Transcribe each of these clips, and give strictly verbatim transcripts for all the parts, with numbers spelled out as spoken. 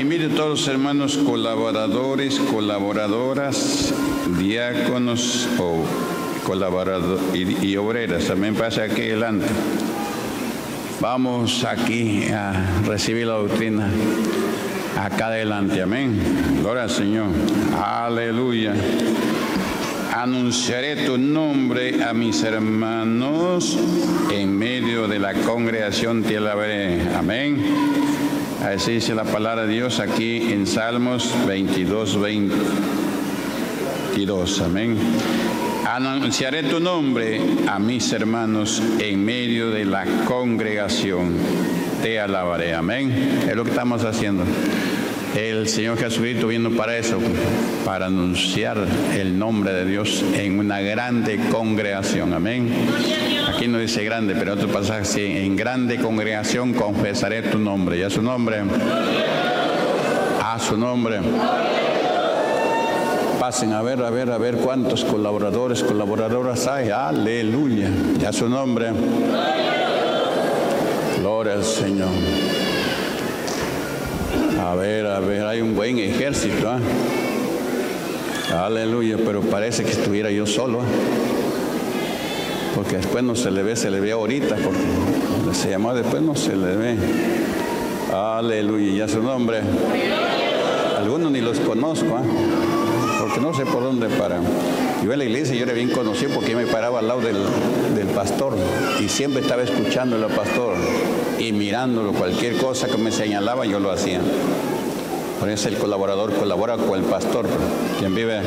Y miren todos los hermanos colaboradores, colaboradoras, diáconos o colaboradores y, y obreras, también pasa aquí adelante. Vamos aquí a recibir la doctrina acá adelante, amén. Gloria al Señor, aleluya. Anunciaré tu nombre a mis hermanos, en medio de la congregación te alabaré, amén. Así dice la palabra de Dios aquí en Salmos veintidós, veintidós, amén. Anunciaré tu nombre a mis hermanos, en medio de la congregación te alabaré, amén. Es lo que estamos haciendo. El Señor Jesucristo vino para eso, para anunciar el nombre de Dios en una grande congregación, amén. Aquí no dice grande, pero en otro pasaje sí, en grande congregación confesaré tu nombre. ¿Y a su nombre? A su nombre. Pasen a ver, a ver, a ver cuántos colaboradores, colaboradoras hay. Aleluya. ¿Y a su nombre? Gloria al Señor. A ver, a ver, hay un buen ejército, ¿eh? Aleluya, pero parece que estuviera yo solo, ¿eh? Porque después no se le ve, se le ve ahorita, porque cuando se llamó después no se le ve. Aleluya, ya su nombre. Algunos ni los conozco, ¿eh? Porque no sé por dónde paran. Yo en la iglesia yo era bien conocido porque me paraba al lado del, del pastor y siempre estaba escuchándolo al pastor y mirándolo. Cualquier cosa que me señalaba yo lo hacía. Por eso el colaborador colabora con el pastor. ¿Quién vive?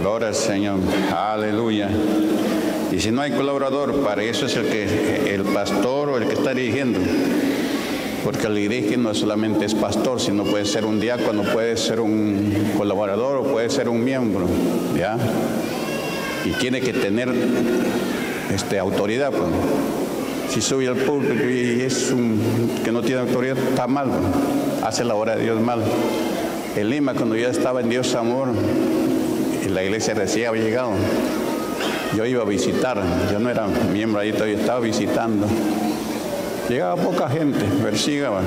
Gloria al Señor. Aleluya. Y si no hay colaborador, para eso es el que el pastor o el que está dirigiendo. Porque el dirigente no solamente es pastor, sino puede ser un diácono, puede ser un colaborador o puede ser un miembro, ¿ya? Y tiene que tener este, autoridad, pues. Si sube al púlpito y es un que no tiene autoridad, está mal, pues. Hace la obra de Dios mal. En Lima, cuando yo estaba en Dios Amor, en la iglesia recién había llegado, yo iba a visitar, yo no era miembro ahí todavía, estaba visitando. Llegaba poca gente, persígaba.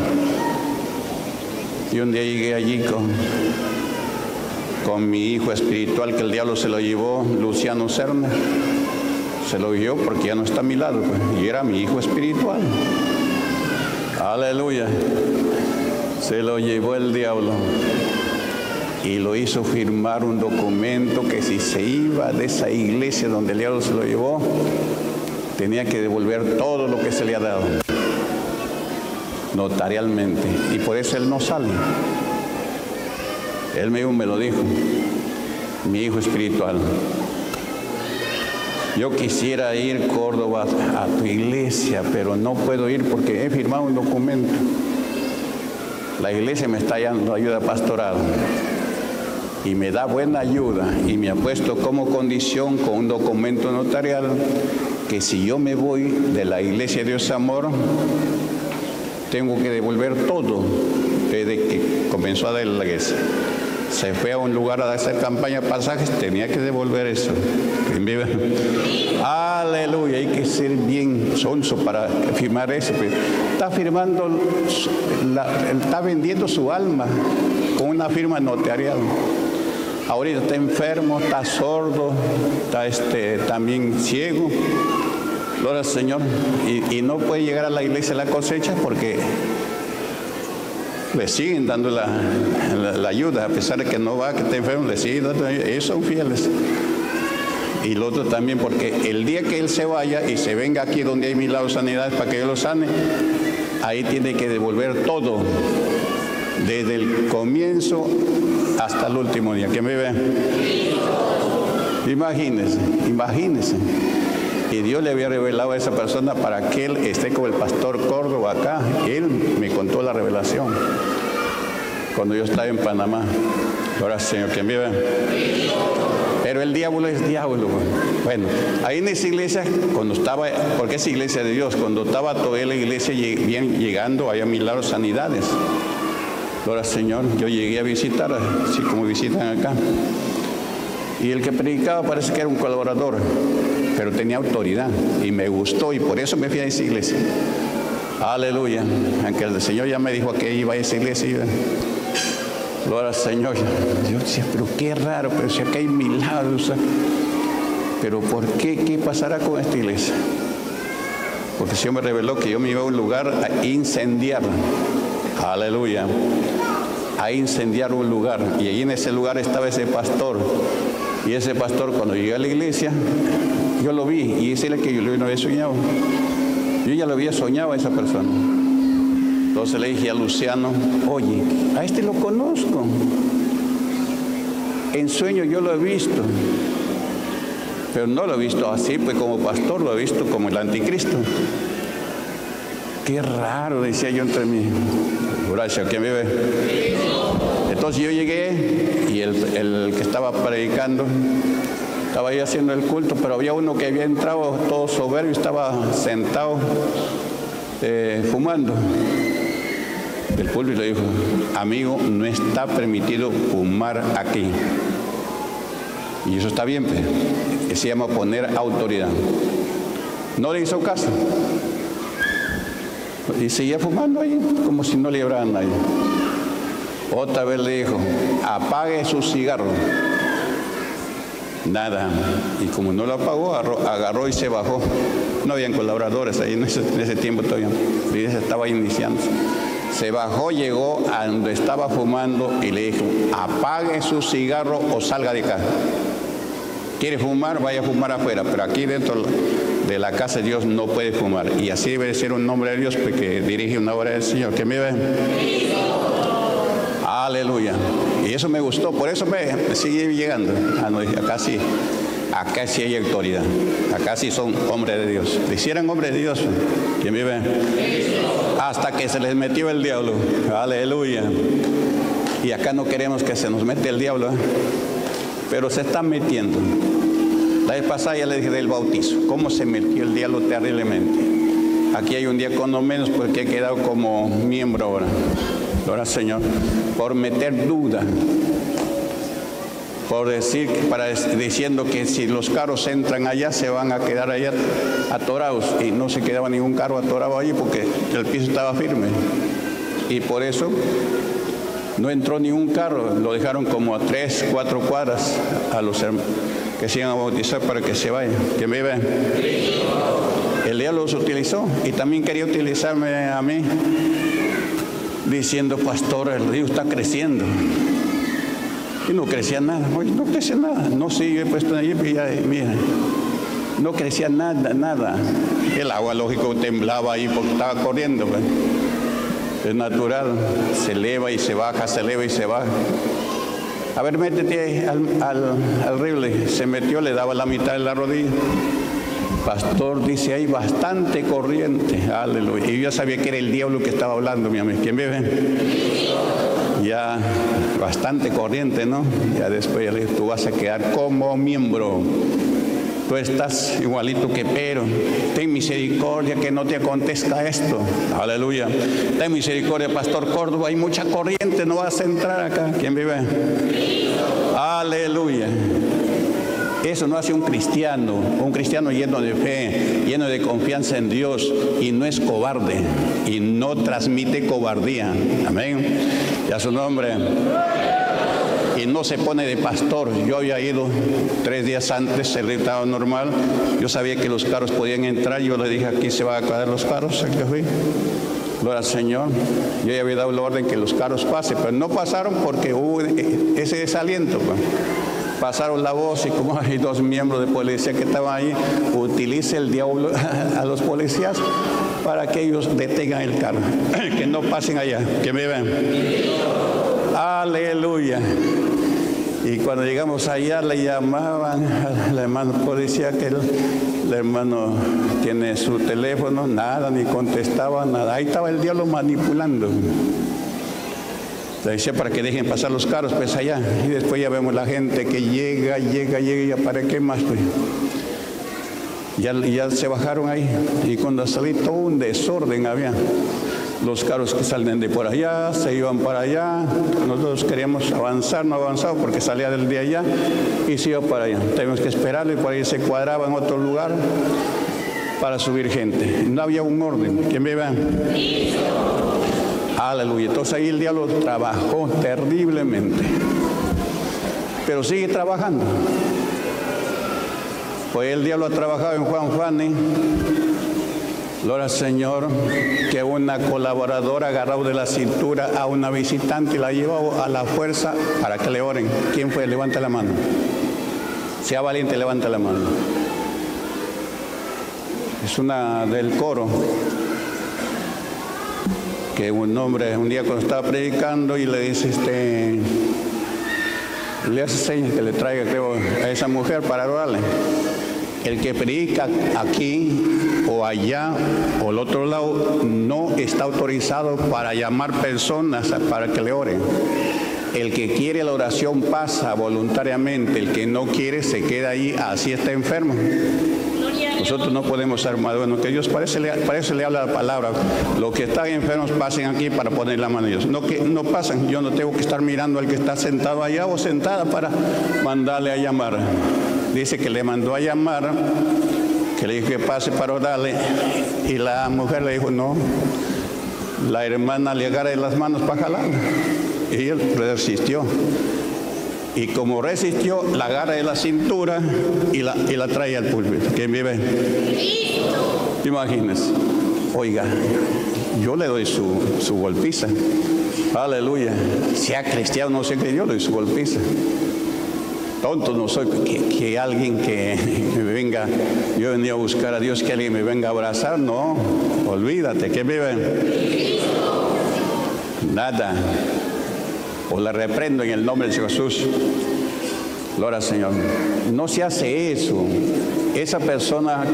Y un día llegué allí con, con mi hijo espiritual, que el diablo se lo llevó, Luciano Cerna. Se lo llevó porque ya no está a mi lado, pues. Y era mi hijo espiritual. Aleluya. Se lo llevó el diablo. Y lo hizo firmar un documento que si se iba de esa iglesia donde el diablo se lo llevó, tenía que devolver todo lo que se le ha dado. Notarialmente, y por eso él no sale. Él mismo me lo dijo, mi hijo espiritual. Yo quisiera ir a Córdoba a tu iglesia, pero no puedo ir porque he firmado un documento. La iglesia me está dando ayuda pastoral y me da buena ayuda y me ha puesto como condición con un documento notarial que si yo me voy de la iglesia de Dios Amor, tengo que devolver todo. Desde que comenzó a dar la iglesia, se fue a un lugar a hacer campaña de pasajes, tenía que devolver eso. Aleluya, hay que ser bien sonso para firmar eso. Está firmando, la, está vendiendo su alma con una firma notarial. Ahorita está enfermo, está sordo, está este, también ciego. Gloria al Señor, y, y no puede llegar a la iglesia la cosecha porque le siguen dando la, la, la ayuda, a pesar de que no va, que está enfermo, le siguen dando ayuda. Ellos son fieles. Y lo otro también, porque el día que él se vaya y se venga aquí donde hay milagros, sanidades, para que yo lo sane, ahí tiene que devolver todo, desde el comienzo hasta el último día. ¿Quién vive? Imagínense, imagínense. Y Dios le había revelado a esa persona para que él esté con el pastor Córdoba acá. Él me contó la revelación cuando yo estaba en Panamá. Ahora, Señor, ¿quién vive? Pero el diablo es diablo. Bueno, ahí en esa iglesia, cuando estaba, porque es iglesia de Dios, cuando estaba toda la iglesia bien llegando, había milagros, sanidades. Ahora, Señor, yo llegué a visitar, así como visitan acá. Y el que predicaba parece que era un colaborador, pero tenía autoridad y me gustó y por eso me fui a esa iglesia. Aleluya. Aunque el Señor ya me dijo que iba a esa iglesia, iba. Gloria al Señor. Yo decía, pero qué raro, pero si acá hay milagros. O sea, pero ¿por qué? ¿Qué pasará con esta iglesia? Porque el Señor me reveló que yo me iba a un lugar a incendiar. Aleluya. A incendiar un lugar. Y ahí en ese lugar estaba ese pastor. Y ese pastor, cuando llegué a la iglesia, yo lo vi. Y ese era el que yo no había soñado. Yo ya lo había soñado a esa persona. Entonces le dije a Luciano, oye, a este lo conozco. En sueño yo lo he visto. Pero no lo he visto así, pues como pastor, lo he visto como el anticristo. Qué raro, decía yo entre mí. Gracias, ¿quién vive? Entonces yo llegué y el, el que estaba predicando, estaba ahí haciendo el culto, pero había uno que había entrado todo soberbio, estaba sentado eh, fumando. El púlpito le dijo, amigo, no está permitido fumar aquí. Y eso está bien, pues. Se llama poner autoridad. No le hizo caso. Y seguía fumando ahí, como si no le libraran a nadie. Otra vez le dijo, apague su cigarro. Nada. Y como no lo apagó, agarró y se bajó. No habían colaboradores ahí en ese, en ese tiempo todavía. Y se estaba iniciando. Se bajó, llegó a donde estaba fumando y le dijo, apague su cigarro o salga de acá. Quiere fumar, vaya a fumar afuera, pero aquí dentro de la casa de Dios no puede fumar. Y así debe ser un nombre de Dios que dirige una obra del Señor. ¿Quién vive? Aleluya. Y eso me gustó, por eso me, me sigue llegando. Ah, no, acá sí, acá sí hay autoridad, acá sí son hombres de Dios. Hicieran hombres de Dios. ¿Quién vive? Hasta que se les metió el diablo. Aleluya. Y acá no queremos que se nos mete el diablo, ¿eh? Pero se está metiendo. La vez pasada ya le dije del bautizo. ¿Cómo se metió el diablo terriblemente? Aquí hay un diácono menos porque he quedado como miembro ahora. Ahora, Señor, por meter duda. Por decir, para, diciendo que si los carros entran allá, se van a quedar allá atorados. Y no se quedaba ningún carro atorado allí porque el piso estaba firme. Y por eso no entró ningún carro, lo dejaron como a tres, cuatro cuadras a los que se iban a bautizar para que se vayan. ¿Quién vive? El diablo los utilizó y también quería utilizarme a mí, diciendo, pastor, el río está creciendo. Y no crecía nada, oye, no crecía nada. No, sí, yo he puesto allí, mira, mira. No crecía nada, nada. El agua, lógico, temblaba ahí porque estaba corriendo, pues. Es natural, se eleva y se baja, se eleva y se baja. A ver, métete al, al, al río. Se metió, le daba la mitad de la rodilla. Pastor, dice, hay bastante corriente. Aleluya. Y yo ya sabía que era el diablo que estaba hablando, mi amigo. ¿Quién vive? Ya, bastante corriente, ¿no? Ya después ya le dijo, tú vas a quedar como miembro. Tú estás igualito que Pedro. Ten misericordia que no te acontezca esto. Aleluya. Ten misericordia, pastor Córdoba. Hay mucha corriente, no vas a entrar acá. ¿Quién vive? Aleluya. Eso no hace un cristiano. Un cristiano lleno de fe, lleno de confianza en Dios. Y no es cobarde. Y no transmite cobardía. Amén. Y a su nombre. Y no se pone de pastor. Yo había ido tres días antes, el estado normal. Yo sabía que los carros podían entrar. Yo le dije, aquí se van a caer los carros. Aquí fui. Gloria al Señor. Yo ya había dado la orden que los carros pasen, pero no pasaron porque hubo ese desaliento. Pasaron la voz y como hay dos miembros de policía que estaban ahí, utilice el diablo a los policías para que ellos detengan el carro, que no pasen allá. Que me ven. Aleluya. Y cuando llegamos allá le llamaban al hermano policía, que el, el hermano tiene su teléfono, nada, ni contestaba nada. Ahí estaba el diablo manipulando. Le decía para que dejen pasar los carros, pues allá. Y después ya vemos la gente que llega, llega, llega, y ya para qué más, pues. Ya, ya se bajaron ahí. Y cuando salí todo un desorden había. Los carros que salen de por allá, se iban para allá. Nosotros queríamos avanzar, no avanzaba porque salía del de allá y se iba para allá. Teníamos que esperarlo y por ahí se cuadraba en otro lugar. para subir gente. No había un orden. ¿Quién me va? Aleluya. Entonces ahí el diablo trabajó terriblemente. Pero sigue trabajando. Pues el diablo ha trabajado en Juan Fanny. Gloria al Señor, que una colaboradora agarrado de la cintura a una visitante y la llevó a la fuerza para que le oren. ¿Quién fue? Levanta la mano. Sea valiente, levanta la mano. Es una del coro. Que un hombre un día cuando estaba predicando y le dice este... le hace señas que le traiga, creo, a esa mujer para orarle. El que predica aquí o allá o al otro lado no está autorizado para llamar personas para que le oren. El que quiere la oración pasa voluntariamente, el que no quiere se queda ahí, así está enfermo. Nosotros no podemos ser más bueno que Dios, para eso le, para eso le habla la palabra. Los que están enfermos pasen aquí para poner la mano a Dios. No, que no pasan, yo no tengo que estar mirando al que está sentado allá o sentada para mandarle a llamar. Dice que le mandó a llamar, que le dijo que pase para orarle, y la mujer le dijo no. La hermana le agarra de las manos para jalar, y él resistió. Y como resistió, la agarra de la cintura y la, y la trae al púlpito. ¿Quién vive? Cristo. Imagínense. Oiga, yo le doy su, su golpiza. Aleluya. Sea cristiano, no sé qué, yo le doy su golpiza. Tonto no soy que, que alguien que me venga, yo he venido a buscar a Dios, que alguien me venga a abrazar. No, olvídate. ¿Quién vive? Cristo. Nada. O la reprendo en el nombre de Jesús. Gloria al Señor. No se hace eso. Esa persona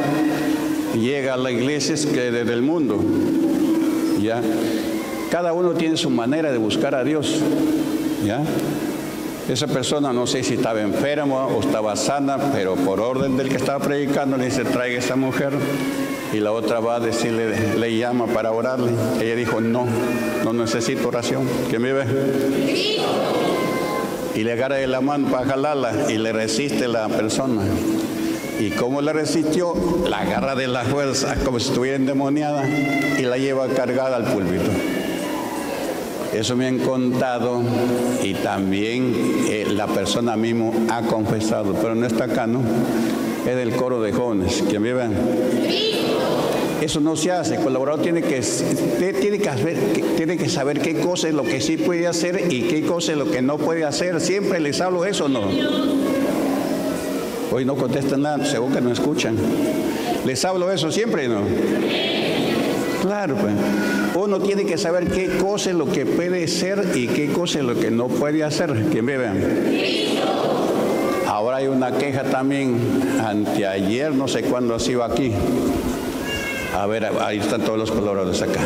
llega a la iglesia que desde el mundo. ¿Ya? Cada uno tiene su manera de buscar a Dios. ¿Ya? Esa persona no sé si estaba enferma o estaba sana, pero por orden del que estaba predicando le dice, traiga a esta mujer. Y la otra va a decirle, le llama para orarle. Ella dijo, no, no necesito oración. ¿Quién vive? Sí. Y le agarra de la mano para jalarla y le resiste la persona. Y como le resistió, la agarra de la fuerza como si estuviera endemoniada y la lleva cargada al púlpito. Eso me han contado y también eh, la persona mismo ha confesado, pero no está acá, ¿no? Es del coro de jóvenes. ¿Quién vive? Sí. Eso no se hace. El colaborador tiene que, tiene, que saber, tiene que saber qué cosa es lo que sí puede hacer y qué cosa es lo que no puede hacer. Siempre les hablo eso, ¿no? Hoy no contestan nada, según que no escuchan. Les hablo eso siempre, ¿no? Claro, pues. Uno tiene que saber qué cosa es lo que puede hacer y qué cosa es lo que no puede hacer. ¿Quién me vean? Ahora hay una queja también. Anteayer, no sé cuándo ha sido aquí. A ver, ahí están todos los colaboradores acá.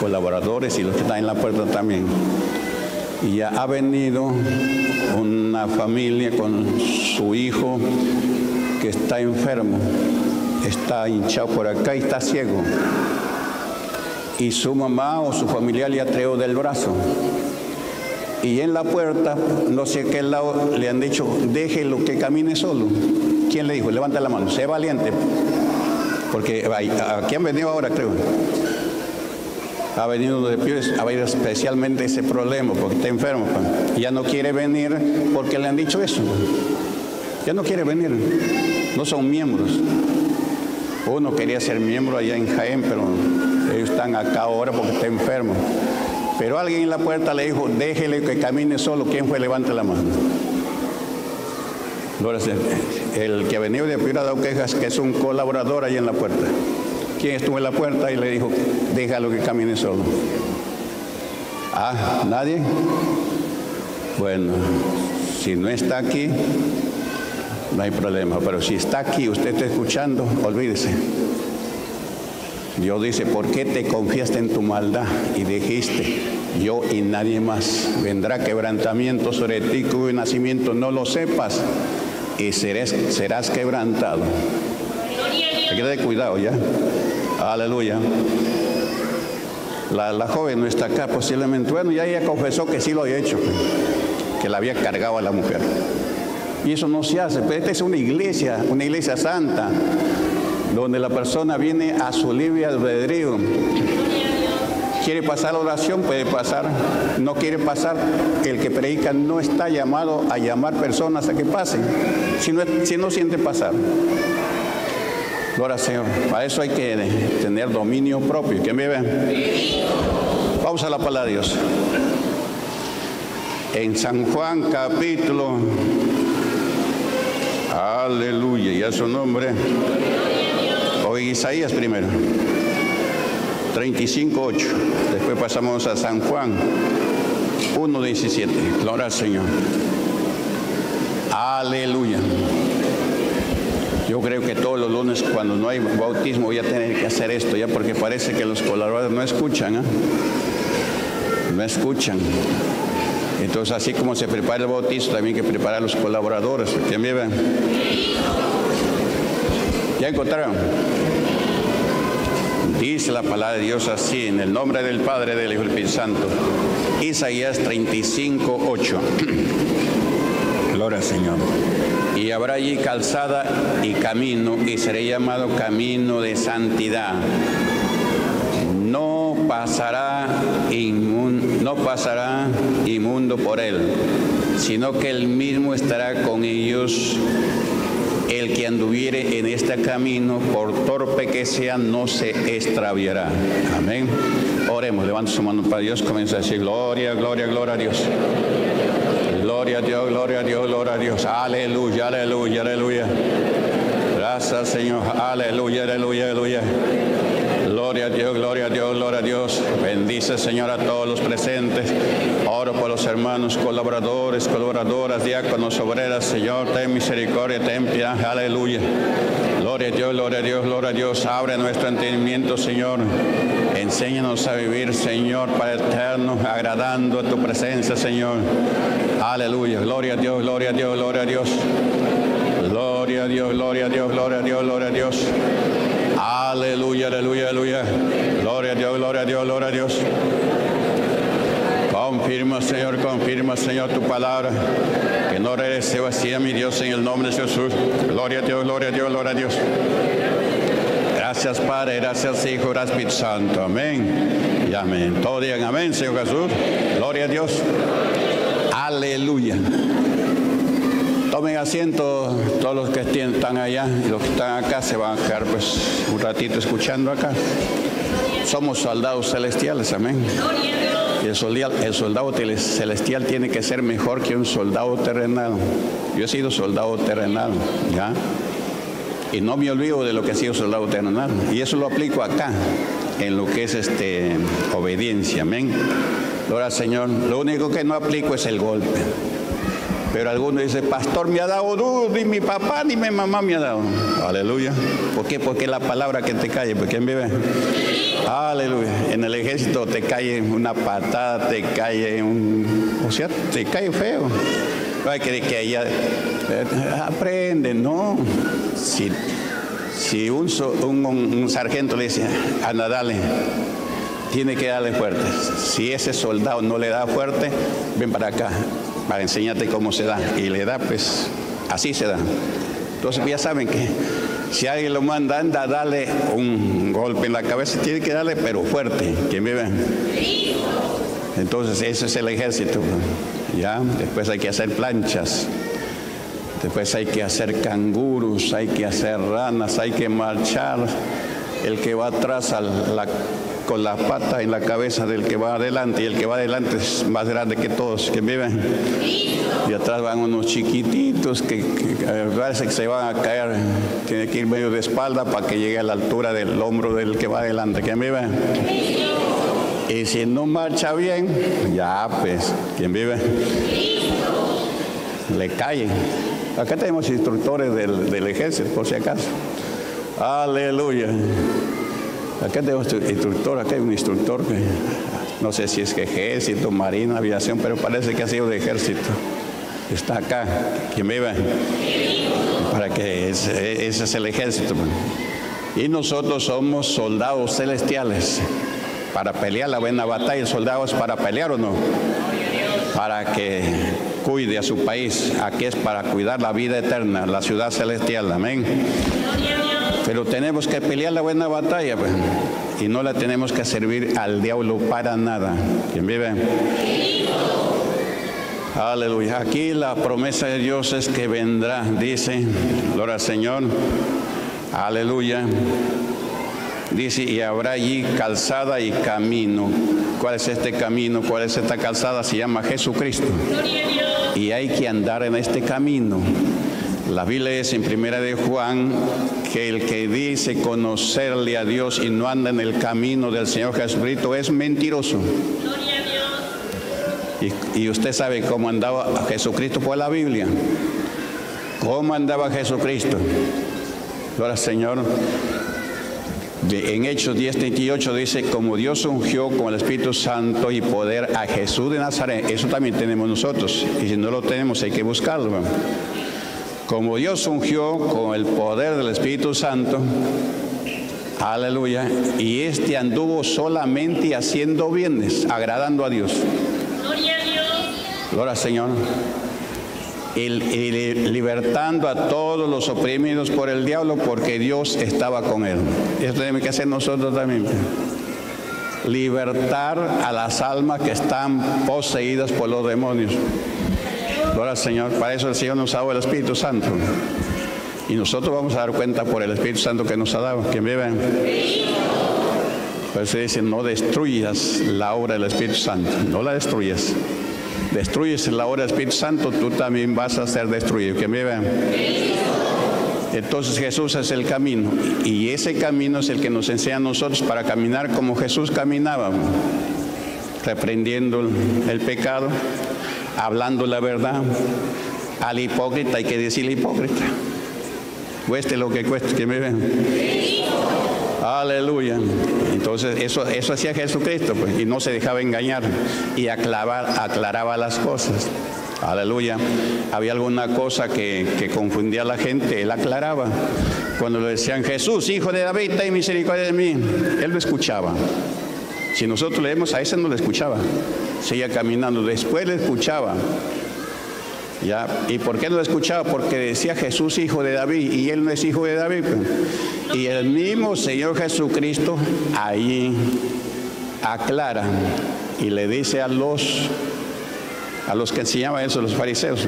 Colaboradores y los que están en la puerta también. Y ya ha venido una familia con su hijo que está enfermo. Está hinchado por acá y está ciego. Y su mamá o su familiar le atreó del brazo. Y en la puerta, no sé qué lado, le han dicho, déjelo que camine solo. ¿Quién le dijo? Levanta la mano, sé valiente. Porque aquí han venido ahora, creo. Ha venido de pies, ha venido especialmente ese problema, porque está enfermo. Pa. Ya no quiere venir porque le han dicho eso. Ya no quiere venir. No son miembros. Uno quería ser miembro allá en Jaén, pero ellos están acá ahora porque está enfermo. Pero alguien en la puerta le dijo, déjele que camine solo. ¿Quién fue? Levante la mano. El que ha venido de Primera de Juan, que es un colaborador allá en la puerta. ¿Quién estuvo en la puerta y le dijo, déjalo que camine solo? Ah, ¿nadie? Bueno, si no está aquí... no hay problema, pero si está aquí, usted está escuchando, olvídese. Dios dice, ¿por qué te confiaste en tu maldad? Y dijiste, yo y nadie más. Vendrá quebrantamiento sobre ti, cuyo nacimiento no lo sepas, y serás, serás quebrantado. Hay que tener cuidado, ¿ya? Aleluya. La, la joven no está acá, posiblemente. Bueno, ya ella confesó que sí lo había hecho, que la había cargado a la mujer. Y eso no se hace, pero esta es una iglesia, una iglesia santa. donde la persona viene a su libre albedrío. Quiere pasar oración, puede pasar. No quiere pasar, el que predica no está llamado a llamar personas a que pasen, si no, si no siente pasar. Gloria al Señor. Para eso hay que tener dominio propio. ¿Quién me ve? Vamos a la palabra de Dios. En San Juan capítulo, aleluya, y a su nombre. O Isaías primero, treinta y cinco ocho. Después pasamos a San Juan uno diecisiete. Gloria al Señor. Aleluya. Yo creo que todos los lunes, cuando no hay bautismo, voy a tener que hacer esto ya, porque parece que los colaboradores no escuchan, ¿eh? No escuchan. Entonces, así como se prepara el bautismo, también hay que preparar a los colaboradores. ¿Quién me ve? ¿Ya encontraron? Dice la palabra de Dios así, en el nombre del Padre, del Hijo y del Espíritu Santo. Isaías treinta y cinco ocho. Gloria al Señor. Y habrá allí calzada y camino, y seré llamado camino de santidad. No pasará inmundo, no pasará inmundo por él, sino que él mismo estará con ellos. El que anduviere en este camino, por torpe que sea, no se extraviará. Amén. Oremos, levanta su mano para Dios, comienza a decir gloria, gloria, gloria a Dios. Gloria a Dios, gloria a Dios, gloria a Dios. Aleluya, aleluya, aleluya. Gracias, Señor. Aleluya, aleluya, aleluya. Gloria a Dios, gloria a Dios, gloria a Dios. Bendice, Señor, a todos los presentes. Oro por los hermanos, colaboradores, colaboradoras, diáconos, obreras. Señor, ten misericordia, ten piedad. Aleluya. Gloria a Dios, gloria a Dios, gloria a Dios. Abre nuestro entendimiento, Señor. Enséñanos a vivir, Señor, para eterno, agradando a tu presencia, Señor. Aleluya. Gloria a Dios, gloria a Dios, gloria a Dios. Gloria a Dios, gloria a Dios, gloria a Dios, gloria a Dios. Aleluya, aleluya, aleluya. Gloria a Dios, gloria a Dios, gloria a Dios. Confirma, Señor, confirma, Señor, tu palabra. Que no regrese vacía, mi Dios, en el nombre de Jesús. Gloria a Dios, gloria a Dios, gloria a Dios. Gracias, Padre, gracias, Hijo, gracias, Espíritu Santo. Amén y amén. Todos digan amén, Señor Jesús. Gloria a Dios. Aleluya. Tomen asiento todos los que están allá, y los que están acá se van a quedar pues un ratito escuchando acá. Somos soldados celestiales, amén. El soldado, el soldado celestial tiene que ser mejor que un soldado terrenal. Yo he sido soldado terrenal, ¿ya? Y no me olvido de lo que ha sido soldado terrenal. Y eso lo aplico acá, en lo que es este, obediencia, amén. Gloria al Señor. Lo único que no aplico es el golpe. Pero alguno dice, pastor, me ha dado duro, ni mi papá ni mi mamá me ha dado. Aleluya. ¿Por qué? Porque la palabra que te calle, porque en vive. Aleluya. En el ejército te cae una patada, te cae un... O sea, te cae feo. No hay que que ella aprende, no. Si, si un, un, un sargento le dice, anda, dale, tiene que darle fuerte. Si ese soldado no le da fuerte, ven para acá, para enseñarte cómo se da. Y le da, pues, así se da. Entonces ya saben que si alguien lo manda, anda, dale un golpe en la cabeza, tiene que darle, pero fuerte. ¿Quién vive? Entonces eso es el ejército, ¿ya? Después hay que hacer planchas. Después hay que hacer canguros, hay que hacer ranas, hay que marchar. El que va atrás a la... con la pata en la cabeza del que va adelante, y el que va adelante es más grande que todos que viven, y atrás van unos chiquititos que, que, que parece que se van a caer, tiene que ir medio de espalda para que llegue a la altura del hombro del que va adelante, que vive. Y si no marcha bien, ya pues, ¿quién vive? Le cae. Acá tenemos instructores del, del ejército, por si acaso. Aleluya. Acá tenemos instructor, acá hay un instructor que no sé si es que ejército, marina, aviación, pero parece que ha sido de ejército. Está acá, que me iba, para que ese, ese es el ejército. Y nosotros somos soldados celestiales para pelear la buena batalla. Soldados para pelear, ¿o no? Para que cuide a su país. Aquí es para cuidar la vida eterna, la ciudad celestial. Amén. Pero tenemos que pelear la buena batalla, pues, y no la tenemos que servir al diablo para nada. ¿Quién vive? Aleluya. Aquí la promesa de Dios es que vendrá, dice, gloria al Señor, aleluya. Dice, y habrá allí calzada y camino. ¿Cuál es este camino? ¿Cuál es esta calzada? Se llama Jesucristo. Y hay que andar en este camino. La Biblia dice en Primera de Juan que el que dice conocerle a Dios y no anda en el camino del Señor Jesucristo es mentiroso. Gloria a Dios. Y, y usted sabe cómo andaba Jesucristo por la Biblia. ¿Cómo andaba Jesucristo? Gloria al Señor. De, en Hechos diez treinta y ocho dice, como Dios ungió con el Espíritu Santo y poder a Jesús de Nazaret. Eso también tenemos nosotros. Y si no lo tenemos, hay que buscarlo. Como Dios ungió con el poder del Espíritu Santo, aleluya, y este anduvo solamente haciendo bienes, agradando a Dios. Gloria a Dios. Gloria al Señor. Y libertando a todos los oprimidos por el diablo, porque Dios estaba con él. Eso tenemos que hacer nosotros también. Libertar a las almas que están poseídas por los demonios. Gloria al Señor. Para eso el Señor nos ha dado el Espíritu Santo. Y nosotros vamos a dar cuenta por el Espíritu Santo que nos ha dado. ¿Quién vive? Por eso dice, no destruyas la obra del Espíritu Santo. No la destruyas. Destruyes la obra del Espíritu Santo, tú también vas a ser destruido. ¿Quién vive? Entonces Jesús es el camino. Y ese camino es el que nos enseña a nosotros para caminar como Jesús caminaba. Reprendiendo el pecado. Hablando la verdad. Al hipócrita hay que decirle hipócrita, cueste lo que cueste, que me ven. Sí. Aleluya. Entonces eso, eso hacía Jesucristo, pues, y no se dejaba engañar y aclarar, aclaraba las cosas. Aleluya. Había alguna cosa que, que confundía a la gente, él aclaraba. Cuando le decían, Jesús, hijo de David, ten misericordia de mí, él lo escuchaba. Si nosotros leemos, a ese no le escuchaba. Seguía caminando. Después le escuchaba. ¿Ya? ¿Y por qué no le escuchaba? Porque decía Jesús, hijo de David. Y él no es hijo de David. Y el mismo Señor Jesucristo ahí aclara. Y le dice a los, a los que enseñaban eso, los fariseos.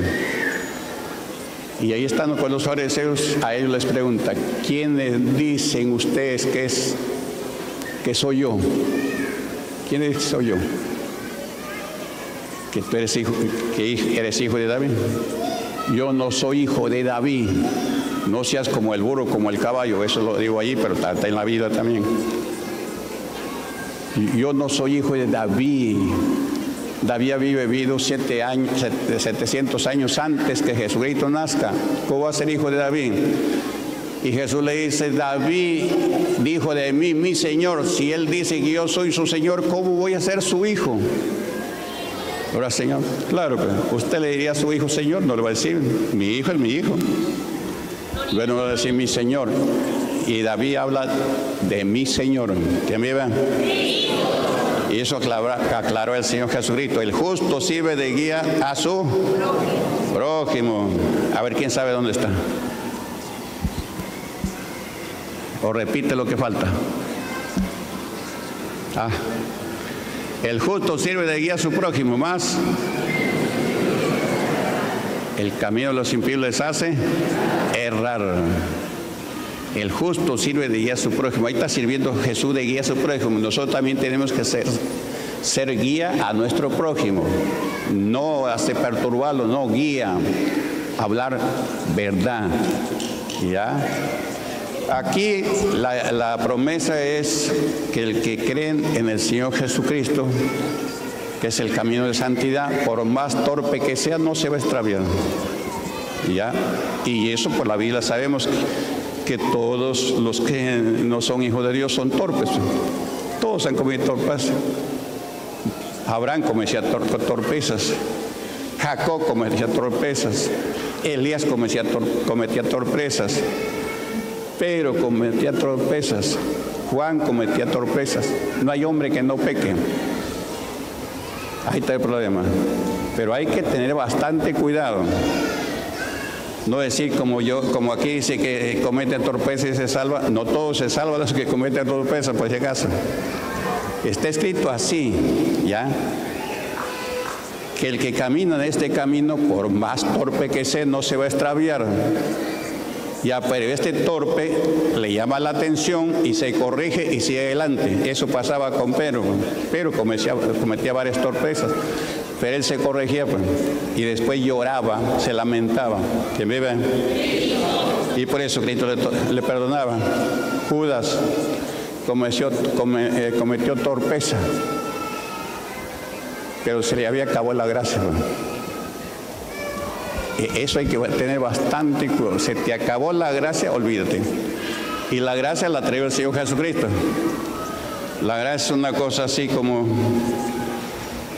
Y ahí están con los fariseos. A ellos les pregunta, ¿quiénes dicen ustedes que es, que soy yo? ¿Quién es soy yo? Que tú eres hijo, que eres hijo de David. Yo no soy hijo de David. No seas como el burro, como el caballo. Eso lo digo allí, pero está en la vida también. Yo no soy hijo de David. David había vivido siete años, setecientos años antes que Jesucristo nazca. ¿Cómo va a ser hijo de David? Y Jesús le dice, David dijo de mí, mi Señor. Si él dice que yo soy su Señor, ¿cómo voy a ser su hijo? Ahora, Señor, claro, pero usted le diría a su hijo, Señor, no le va a decir, mi hijo es mi hijo. Bueno, le va a decir, mi Señor. Y David habla de mi Señor. ¿Quién vive? Y eso aclara, aclaró el Señor Jesucristo. El justo sirve de guía a su prójimo. A ver, ¿quién sabe dónde está? O repite lo que falta. Ah. El justo sirve de guía a su prójimo, más el camino de los impíos les hace errar. El justo sirve de guía a su prójimo. Ahí está sirviendo Jesús de guía a su prójimo. Nosotros también tenemos que ser, ser guía a nuestro prójimo. No hace perturbarlo, no guía. Hablar verdad. ¿Ya? Aquí la, la promesa es que el que creen en el Señor Jesucristo, que es el camino de santidad, por más torpe que sea, no se va a extraviar. ¿Ya? Y eso por la Biblia sabemos que todos los que no son hijos de Dios son torpes. Todos han cometido torpezas. Abraham cometía torpezas. Jacob cometía torpezas. Elías cometía, tor cometía torpezas. Pero cometía torpezas. Juan cometía torpezas. No hay hombre que no peque. Ahí está el problema. Pero hay que tener bastante cuidado. No decir como yo, como aquí dice que cometen torpeza y se salva. No todos se salvan, los que cometen torpeza, pues si acaso. Está escrito así, ¿ya? Que el que camina en este camino, por más torpe que sea, no se va a extraviar. Ya, pero este torpe le llama la atención y se corrige y sigue adelante. Eso pasaba con Pedro. Pedro cometía, cometía varias torpezas, pero él se corregía, pues, y después lloraba, se lamentaba. ¿Que me ven? Y por eso Cristo le, le perdonaba. Judas cometió, come, eh, cometió torpeza, pero se le había acabado la gracia, pues. Eso hay que tener bastante cuidado. Se te acabó la gracia, olvídate. Y la gracia la trae el Señor Jesucristo. La gracia es una cosa así como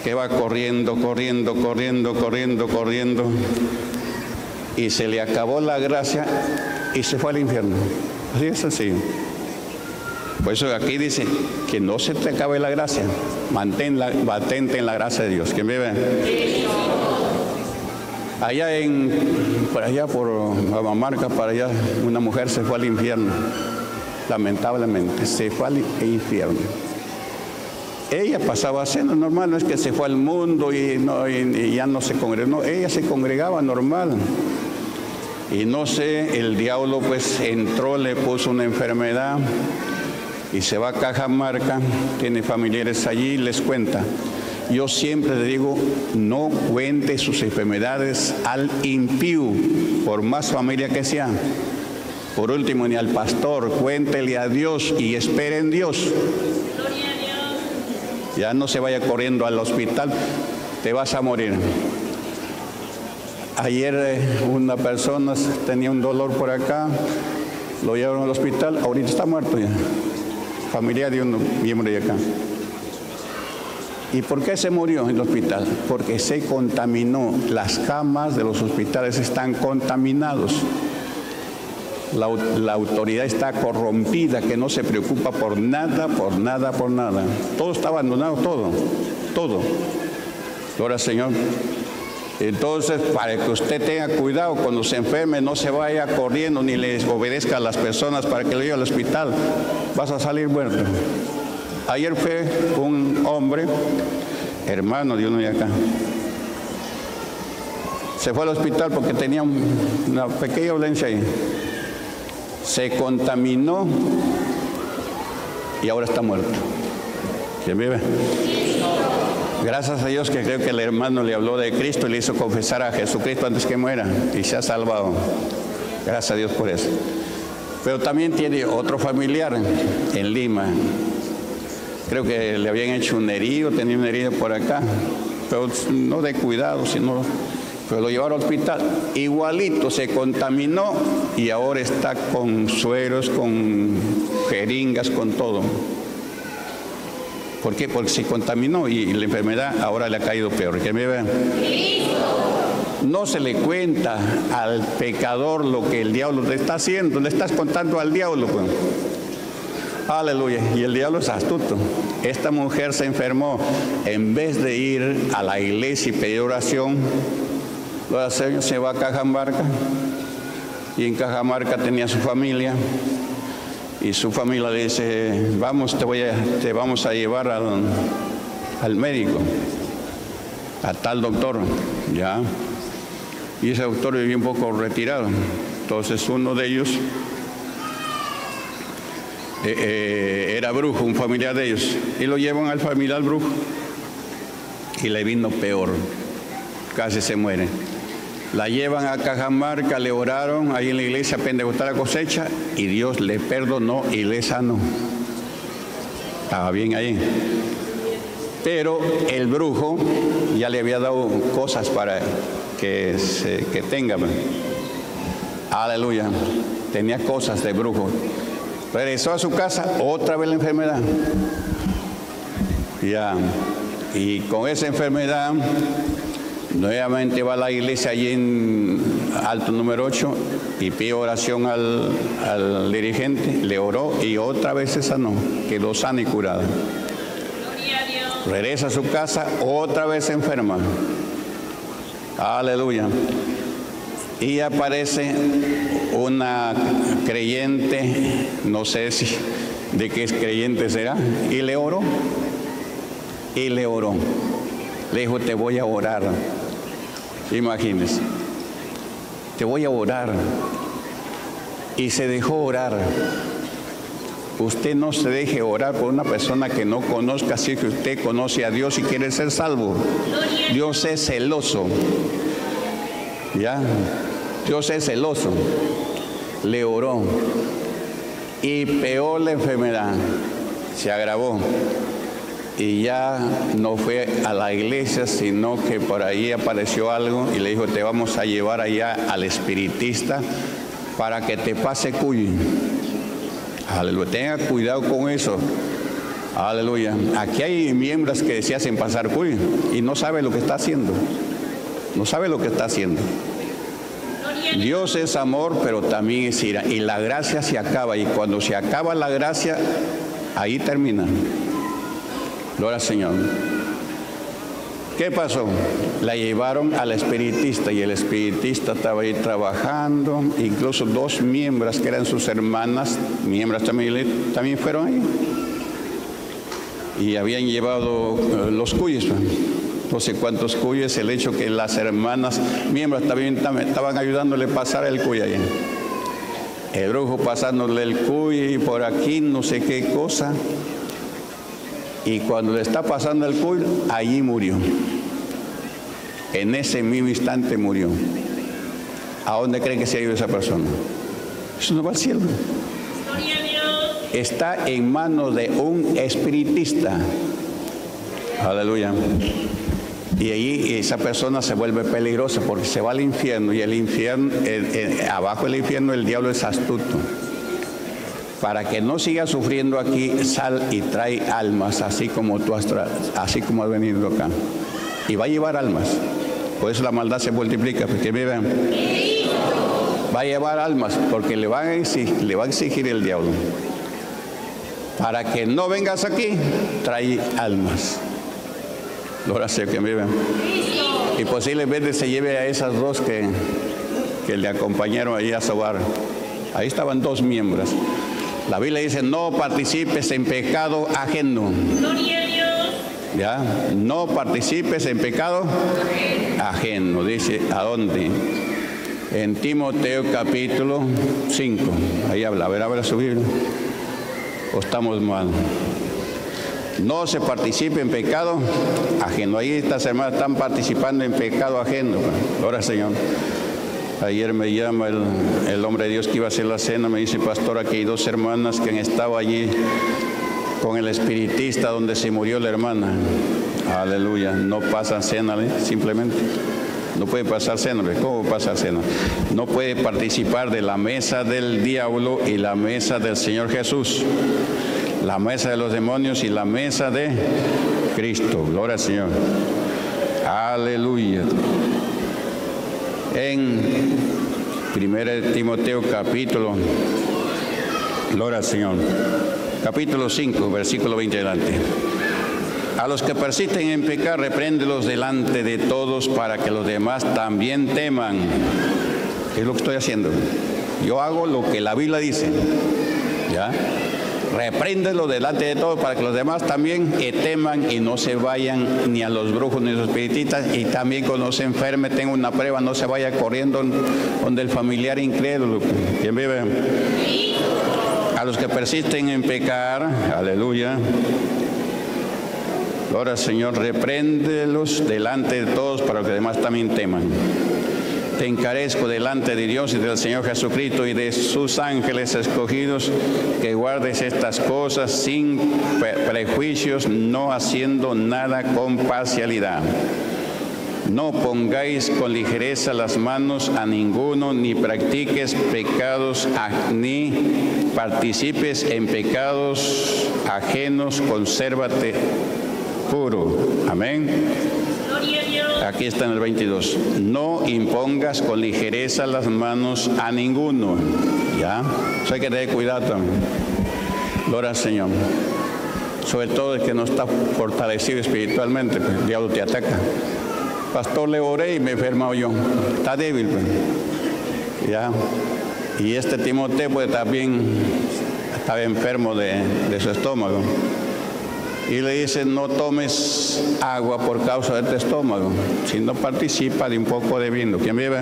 que va corriendo, corriendo, corriendo, corriendo, corriendo. Y se le acabó la gracia y se fue al infierno. Así es así. Por eso aquí dice que no se te acabe la gracia. Mantén la, mantente en la gracia de Dios. ¿Quién vive? Allá en, por allá por Cajamarca, para allá, una mujer se fue al infierno, lamentablemente, se fue al infierno. Ella pasaba haciendo normal, no es que se fue al mundo y, no, y, y ya no se congregó, no, ella se congregaba normal. Y no sé, el diablo pues entró, le puso una enfermedad y se va a Cajamarca, tiene familiares allí y les cuenta. Yo siempre le digo, no cuente sus enfermedades al impío, por más familia que sea. Por último, ni al pastor, cuéntele a Dios y espere en Dios. Gloria a Dios. Ya no se vaya corriendo al hospital, te vas a morir. Ayer una persona tenía un dolor por acá, lo llevaron al hospital, ahorita está muerto ya. Familiar de un miembro de acá. ¿Y por qué se murió en el hospital? Porque se contaminó. Las camas de los hospitales están contaminados. La, la autoridad está corrompida, que no se preocupa por nada, por nada, por nada. Todo está abandonado, todo, todo. Gloria al Señor. Entonces, para que usted tenga cuidado cuando se enferme, no se vaya corriendo ni le obedezca a las personas para que le lleve al hospital. Vas a salir muerto. Ayer fue un hombre, hermano de uno de acá. Se fue al hospital porque tenía una pequeña dolencia ahí. Se contaminó y ahora está muerto. ¿Quién vive? Gracias a Dios que creo que el hermano le habló de Cristo y le hizo confesar a Jesucristo antes que muera. Y se ha salvado. Gracias a Dios por eso. Pero también tiene otro familiar en Lima. Creo que le habían hecho un herido, tenía una herida por acá, pero no de cuidado, sino pero lo llevaron al hospital. Igualito se contaminó y ahora está con sueros, con jeringas, con todo. ¿Por qué? Porque se contaminó y la enfermedad ahora le ha caído peor. ¿Que me vean? No se le cuenta al pecador lo que el diablo te está haciendo, le estás contando al diablo, pues. Aleluya. Y el diablo es astuto. Esta mujer se enfermó. En vez de ir a la iglesia y pedir oración, la señora se va a Cajamarca. Y en Cajamarca tenía su familia. Y su familia le dice, vamos, te, voy a, te vamos a llevar al, al médico, a tal doctor. ¿Ya? Y ese doctor vivía un poco retirado. Entonces uno de ellos... Eh, eh, era brujo, un familiar de ellos, y lo llevan al familiar brujo y le vino peor, casi se muere. La llevan a Cajamarca, le oraron ahí en la iglesia pentecostal La Cosecha y Dios le perdonó y le sanó. Estaba bien ahí, pero el brujo ya le había dado cosas para que, se, que tenga. Aleluya, tenía cosas de brujo. Regresó a su casa, otra vez la enfermedad. Ya. Y con esa enfermedad, nuevamente va a la iglesia allí en Alto número ocho y pide oración al, al dirigente. Le oró y otra vez se sanó. Quedó sana y curada. Regresa a su casa, otra vez enferma. Aleluya. y aparece una creyente, no sé si de qué creyente será, y le oró, y le oró. Le dijo, te voy a orar. Imagínense, te voy a orar. Y se dejó orar. Usted no se deje orar por una persona que no conozca, así que usted conoce a Dios y quiere ser salvo. Dios es celoso. ¿Ya? Dios es celoso. Le oró. Y peor la enfermedad. Se agravó. Y ya no fue a la iglesia, sino que por ahí apareció algo y le dijo, te vamos a llevar allá al espiritista para que te pase cuyo. Aleluya. Tenga cuidado con eso. Aleluya. Aquí hay miembros que se hacen pasar cuyo y no sabe lo que está haciendo. No sabe lo que está haciendo. Dios es amor, pero también es ira. Y la gracia se acaba. Y cuando se acaba la gracia, ahí termina. Gloria al Señor. ¿Qué pasó? La llevaron al espiritista y el espiritista estaba ahí trabajando. Incluso dos miembros que eran sus hermanas, miembros también, también fueron ahí. Y habían llevado uh, los cuyes. No sé cuántos cuyes. El hecho que las hermanas, miembros también, también estaban ayudándole a pasar el cuy ahí. El brujo pasándole el cuy y por aquí no sé qué cosa. Y cuando le está pasando el cuy, allí murió. En ese mismo instante murió. ¿A dónde creen que se ha ido esa persona? Eso no va al cielo. Está en manos de un espiritista. Aleluya. Y allí esa persona se vuelve peligrosa porque se va al infierno. Y el infierno, el, el, abajo del infierno, el diablo es astuto. Para que no siga sufriendo aquí, sal y trae almas, así como tú has, así como has venido acá. Y va a llevar almas. Por eso la maldad se multiplica. Porque miren, va a llevar almas, porque le va a exigir, le va a exigir el diablo. Para que no vengas aquí, trae almas. Ahora sí que miren. Y posiblemente se lleve a esas dos que, que le acompañaron ahí a sobar. Ahí estaban dos miembros. La Biblia dice, no participes en pecado ajeno. Gloria a Dios. ¿Ya? No participes en pecado ajeno. Dice, ¿a dónde? En Timoteo capítulo cinco. Ahí habla, a ver, a ver, a subir. O estamos mal. No se participe en pecado ajeno. Ahí estas hermanas están participando en pecado ajeno. Ahora, Señor. Ayer me llama el, el hombre de Dios que iba a hacer la cena, me dice, pastor, aquí hay dos hermanas que han estado allí con el espiritista donde se murió la hermana. Aleluya, no pasan cena, ¿eh? Simplemente. No puede pasar cena, ¿eh? ¿Cómo pasa cena? No puede participar de la mesa del diablo y la mesa del Señor Jesús. La mesa de los demonios y la mesa de Cristo. Gloria al Señor. Aleluya. En Primera de Timoteo capítulo, gloria al Señor, capítulo cinco, versículo veinte adelante. A los que persisten en pecar, repréndelos delante de todos para que los demás también teman. Es lo que estoy haciendo. Yo hago lo que la Biblia dice. ¿Ya? Repréndelos delante de todos para que los demás también teman y no se vayan ni a los brujos ni a los espiritistas. Y también cuando no se enferme, tenga una prueba, no se vaya corriendo donde el familiar incrédulo. ¿Quién vive? A los que persisten en pecar, aleluya. Ahora, Señor, repréndelos delante de todos para que los demás también teman. Te encarezco delante de Dios y del Señor Jesucristo y de sus ángeles escogidos que guardes estas cosas sin prejuicios, no haciendo nada con parcialidad. No pongáis con ligereza las manos a ninguno, ni practiques pecados, ni participes en pecados ajenos, consérvate puro. Amén. Aquí está en el veintidós. No impongas con ligereza las manos a ninguno. ¿Ya? Eso hay que tener cuidado también. Gloria al Señor. Sobre todo el que no está fortalecido espiritualmente. Pues, el diablo te ataca. Pastor, le oré y me he enfermado yo. Está débil. Pues. ¿ya? Y este Timoteo pues también estaba enfermo de, de su estómago. Y le dice, no tomes agua por causa de tu estómago, sino participa de un poco de vino. ¿Quién vive?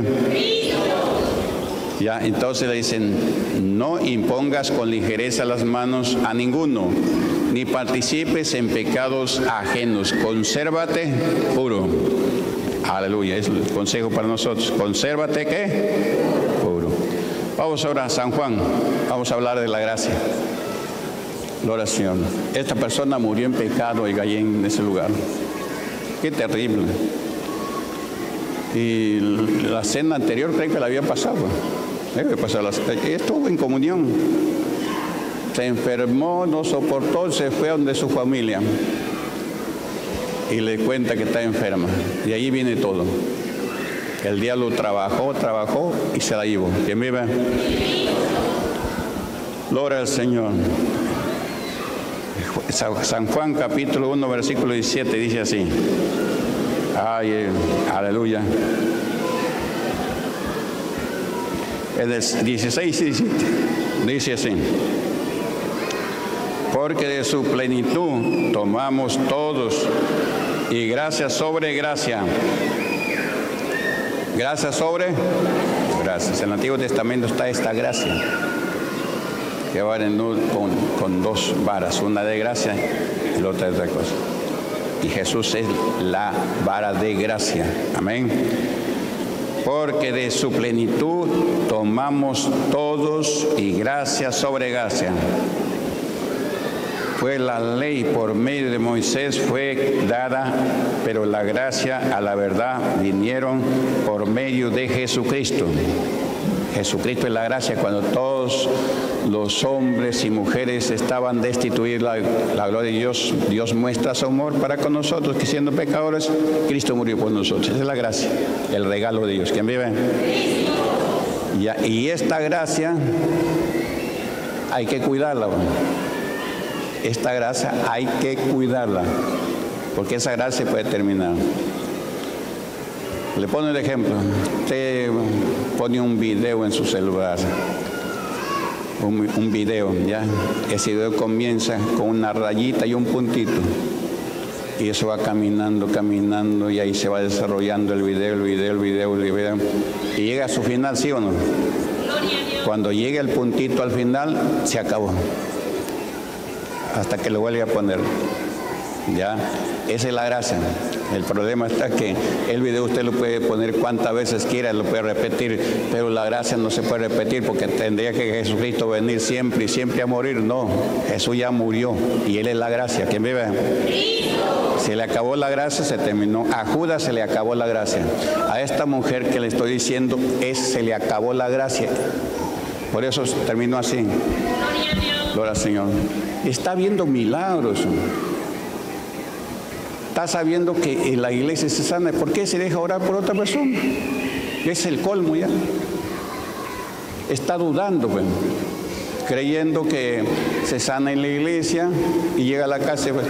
Ya, entonces le dicen, no impongas con ligereza las manos a ninguno, ni participes en pecados ajenos, consérvate puro. Aleluya, es el consejo para nosotros. Consérvate, ¿qué? Puro. Vamos ahora a San Juan, vamos a hablar de la gracia. La oración. Esta persona murió en pecado, y allí en ese lugar. Qué terrible. Y la cena anterior creo que la había pasado. Había pasado estuvo en comunión. Se enfermó, no soportó, se fue donde su familia. Y le cuenta que está enferma. Y ahí viene todo. El diablo trabajó, trabajó y se la llevó. ¿Quién vive? Gloria al Señor. San Juan capítulo uno versículo diecisiete dice así. Ay, aleluya. El dieciséis y diecisiete dice así. Porque de su plenitud tomamos todos, y gracia sobre gracia. Gracia sobre gracias. En el Antiguo Testamento está esta gracia. Que va con, con dos varas, una de gracia y la otra de otra cosa. Y Jesús es la vara de gracia. Amén. Porque de su plenitud tomamos todos, y gracia sobre gracia. Fue la ley por medio de Moisés fue dada, pero la gracia a la verdad vinieron por medio de Jesucristo. Jesucristo es la gracia. Cuando todos los hombres y mujeres estaban destituidos la, la gloria de Dios, Dios muestra su amor para con nosotros, que siendo pecadores, Cristo murió por nosotros. Esa es la gracia, el regalo de Dios. ¿Quién vive? Y, y esta gracia hay que cuidarla. Esta gracia hay que cuidarla, porque esa gracia puede terminar. Le pongo el ejemplo. Usted pone un video en su celular. Un, un video, ¿ya? Ese video comienza con una rayita y un puntito. Y eso va caminando, caminando, y ahí se va desarrollando el video, el video, el video, el video. Y llega a su final, ¿sí o no? Cuando llega el puntito al final, se acabó. Hasta que lo vuelve a poner. ¿Ya? Esa es la gracia. El problema está que el video usted lo puede poner cuantas veces quiera, lo puede repetir, pero la gracia no se puede repetir, porque tendría que Jesucristo venir siempre y siempre a morir. No, Jesús ya murió y Él es la gracia. ¿Quién vive? Cristo. Se le acabó la gracia, se terminó. A Judas se le acabó la gracia. A esta mujer que le estoy diciendo, es, se le acabó la gracia. Por eso terminó así. Gloria a Dios. Gloria al Señor. Está viendo milagros. Está sabiendo que la iglesia se sana. ¿Por qué se deja orar por otra persona? Es el colmo ya. Está dudando, pues, creyendo que se sana en la iglesia, y llega a la casa. Pues,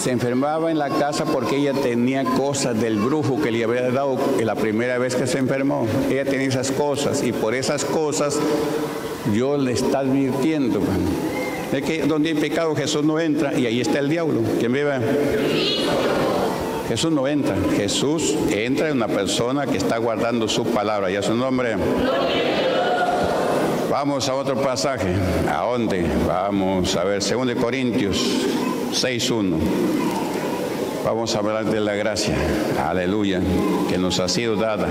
se enfermaba en la casa porque ella tenía cosas del brujo que le había dado la primera vez que se enfermó. Ella tenía esas cosas, y por esas cosas Dios le está advirtiendo, pues. Es que donde hay pecado Jesús no entra, y ahí está el diablo. ¿Quién vive? Jesús no entra. Jesús entra en una persona que está guardando su palabra. ¿Y a su nombre? Vamos a otro pasaje. ¿A dónde? Vamos a ver. Segunda de Corintios seis uno. Vamos a hablar de la gracia. Aleluya. Que nos ha sido dada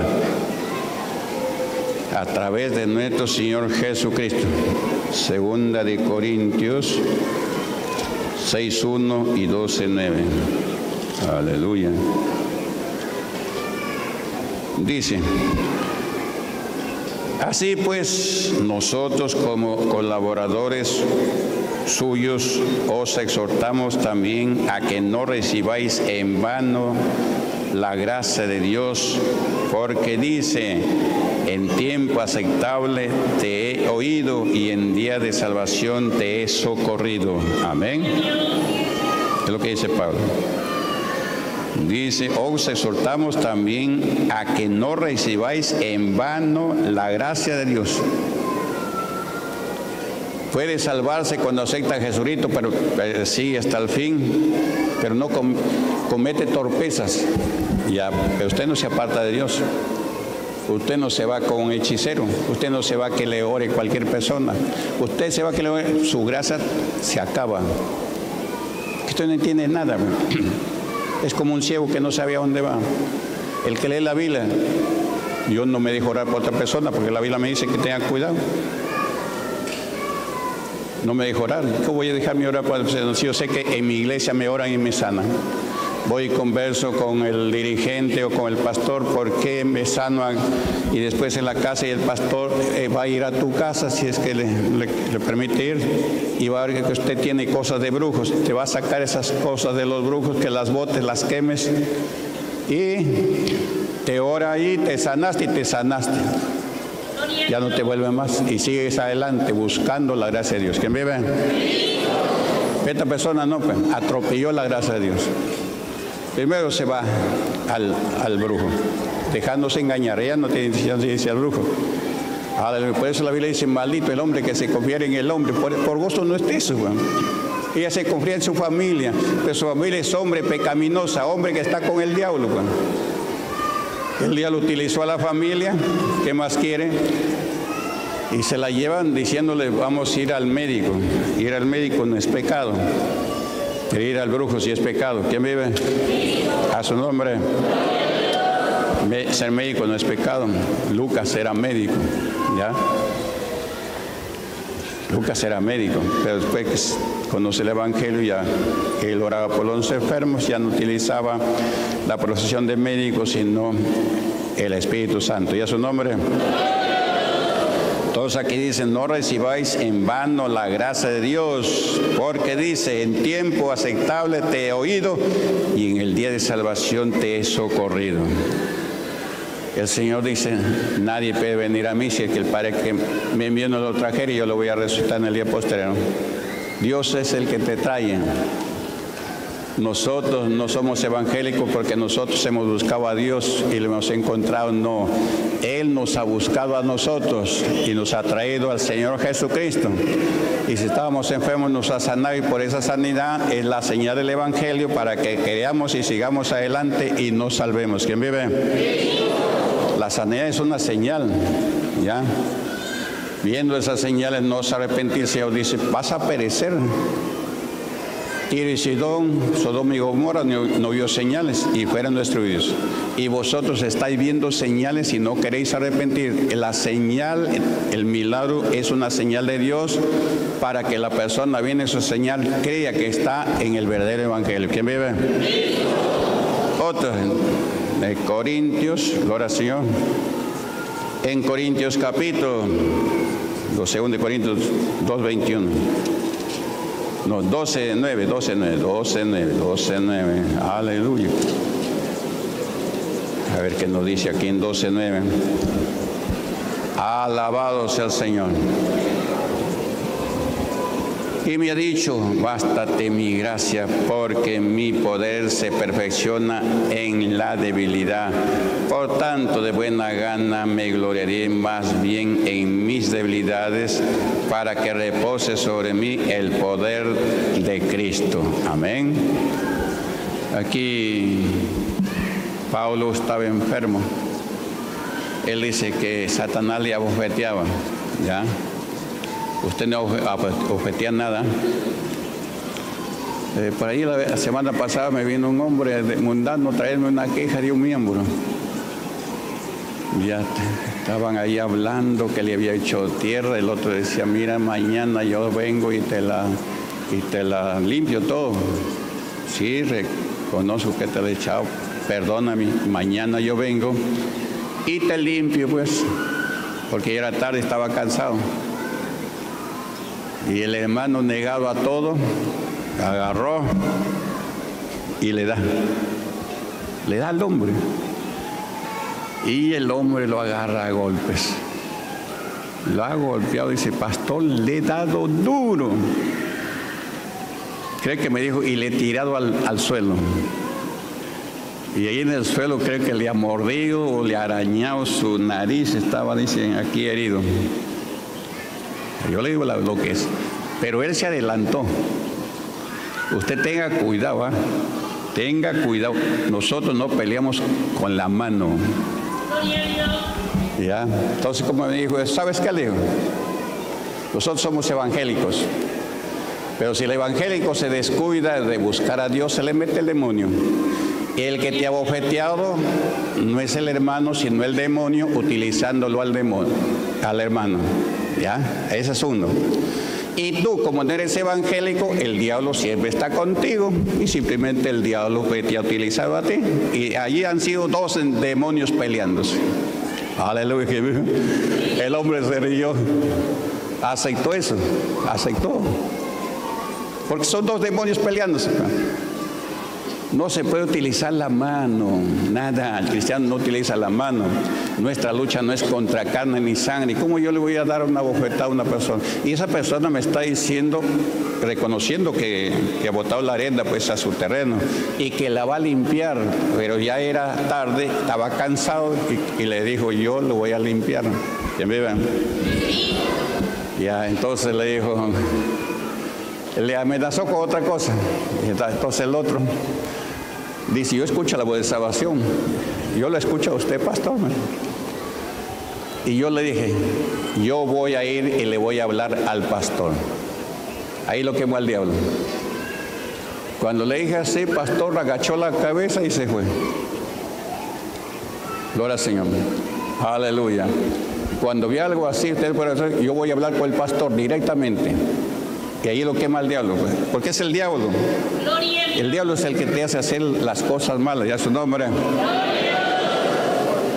a través de nuestro Señor Jesucristo. Segunda de Corintios seis uno y doce nueve. Aleluya. Dice, así pues, nosotros como colaboradores suyos os exhortamos también a que no recibáis en vano la gracia de Dios, porque dice, en tiempo aceptable te he oído, y en día de salvación te he socorrido. Amén. Es lo que dice Pablo. Dice, os exhortamos también a que no recibáis en vano la gracia de Dios. Puede salvarse cuando acepta a Jesucristo, pero eh, sí, hasta el fin, pero no com comete torpezas. Ya, pero usted no se aparta de Dios. Usted no se va con un hechicero. Usted no se va que le ore cualquier persona. Usted se va que le ore. Su gracia se acaba. Usted no entiende nada. Es como un ciego que no sabe a dónde va. El que lee la Biblia. Yo no me dejo orar por otra persona porque la Biblia me dice que tenga cuidado. No me dejo orar. ¿Cómo voy a dejarme orar por otra persona? Si yo sé que en mi iglesia me oran y me sanan. Voy y converso con el dirigente o con el pastor, ¿por qué me sanan? Y después en la casa y el pastor eh, va a ir a tu casa si es que le, le, le permite ir y va a ver que usted tiene cosas de brujos. Te va a sacar esas cosas de los brujos, que las botes, las quemes y te ora ahí, te sanaste y te sanaste. Ya no te vuelve más y sigues adelante buscando la gracia de Dios. ¿Quién vive? Esta persona no, pues, atropelló la gracia de Dios. Primero se va al, al brujo, dejándose engañar. Ella no tiene ciencia al brujo. Por eso la Biblia dice, maldito el hombre que se confiere en el hombre. Por, por gusto no es eso. Güey. Ella se confía en su familia, pero su familia es hombre pecaminosa, hombre que está con el diablo. Güey. El diablo utilizó a la familia, ¿qué más quiere? Y se la llevan diciéndole, vamos a ir al médico. Ir al médico no es pecado. Ir al brujo si es pecado. ¿Quién vive? A su nombre. Ser médico no es pecado. Lucas era médico, ¿ya? Lucas era médico, pero después conoce el evangelio, ya él oraba por los enfermos, ya no utilizaba la profesión de médico, sino el Espíritu Santo. ¿Y a su nombre? Todos aquí dicen, no recibáis en vano la gracia de Dios, porque dice, en tiempo aceptable te he oído y en el día de salvación te he socorrido. El Señor dice, nadie puede venir a mí si es que el Padre que me envió no lo trajera y yo lo voy a resucitar en el día posterior. Dios es el que te trae. Nosotros no somos evangélicos porque nosotros hemos buscado a Dios y lo hemos encontrado, no. Él nos ha buscado a nosotros y nos ha traído al Señor Jesucristo. Y si estábamos enfermos nos ha sanado y por esa sanidad es la señal del evangelio para que creamos y sigamos adelante y nos salvemos. ¿Quién vive? La sanidad es una señal, ¿ya? Viendo esas señales no se arrepentirse, o dice, vas a perecer. Tiro y Sidón, Sodoma y Gomorra no, no vio señales y fueron destruidos. Y vosotros estáis viendo señales y no queréis arrepentir. La señal, el milagro es una señal de Dios para que la persona viene su señal, crea que está en el verdadero evangelio. ¿Quién vive? Otro, de Corintios, gloria al Señor. En Corintios capítulo, segunda Corintios dos veintiuno. No, doce nueve, doce nueve, doce nueve, doce nueve, aleluya. A ver qué nos dice aquí en doce nueve. Alabado sea el Señor. Y me ha dicho, bástate mi gracia, porque mi poder se perfecciona en la debilidad. Por tanto, de buena gana me gloriaré más bien en mis debilidades, para que repose sobre mí el poder de Cristo. Amén. Aquí Pablo estaba enfermo. Él dice que Satanás le abofeteaba, ¿ya? Usted no objetea nada. Eh, por ahí la semana pasada me vino un hombre de mundano a traerme una queja de un miembro. Ya estaban ahí hablando que le había hecho tierra. El otro decía, mira, mañana yo vengo y te la, y te la limpio todo. Sí, reconozco que te la he echado. Perdóname, mañana yo vengo y te limpio, pues. Porque ya era tarde, estaba cansado. Y el hermano negado a todo, agarró y le da. Le da al hombre. Y el hombre lo agarra a golpes. Lo ha golpeado, dice, pastor, le he dado duro. Cree que me dijo, y le he tirado al, al suelo. y ahí en el suelo creo que le ha mordido o le ha arañado su nariz, estaba, dicen, aquí herido. Yo le digo lo que es, pero él se adelantó. Usted tenga cuidado, ¿eh? Tenga cuidado. Nosotros no peleamos con la mano. ¿Ya? Entonces, como me dijo, ¿sabes qué le digo? Nosotros somos evangélicos. Pero si el evangélico se descuida de buscar a Dios, se le mete el demonio. El que te ha abofeteado no es el hermano, sino el demonio, utilizándolo al demonio, al hermano. ¿Ya? Ese es uno. Y tú, como eres evangélico, el diablo siempre está contigo y simplemente el diablo te ha utilizado a ti. Y allí han sido dos demonios peleándose. Aleluya. El hombre se rió. Aceptó eso. Aceptó. Porque son dos demonios peleándose. No se puede utilizar la mano. Nada. El cristiano no utiliza la mano. Nuestra lucha no es contra carne ni sangre. ¿Cómo yo le voy a dar una bofetada a una persona? Y esa persona me está diciendo, reconociendo que, que ha botado la arena pues a su terreno y que la va a limpiar. Pero ya era tarde, estaba cansado y, y le dijo, yo lo voy a limpiar. ¿Ya me ven? Ya, entonces le dijo... Le amenazó con otra cosa. Entonces el otro dice, yo escucho la voz de salvación. Yo la escucho a usted, pastor. Y yo le dije, yo voy a ir y le voy a hablar al pastor. Ahí lo quemó al diablo. Cuando le dije así, pastor agachó la cabeza y se fue. Gloria al Señor. Aleluya. Cuando vi algo así, usted puede decir, yo voy a hablar con el pastor directamente. Que ahí lo quema el diablo, pues. Porque es el diablo. El diablo es el que te hace hacer las cosas malas, ya su nombre.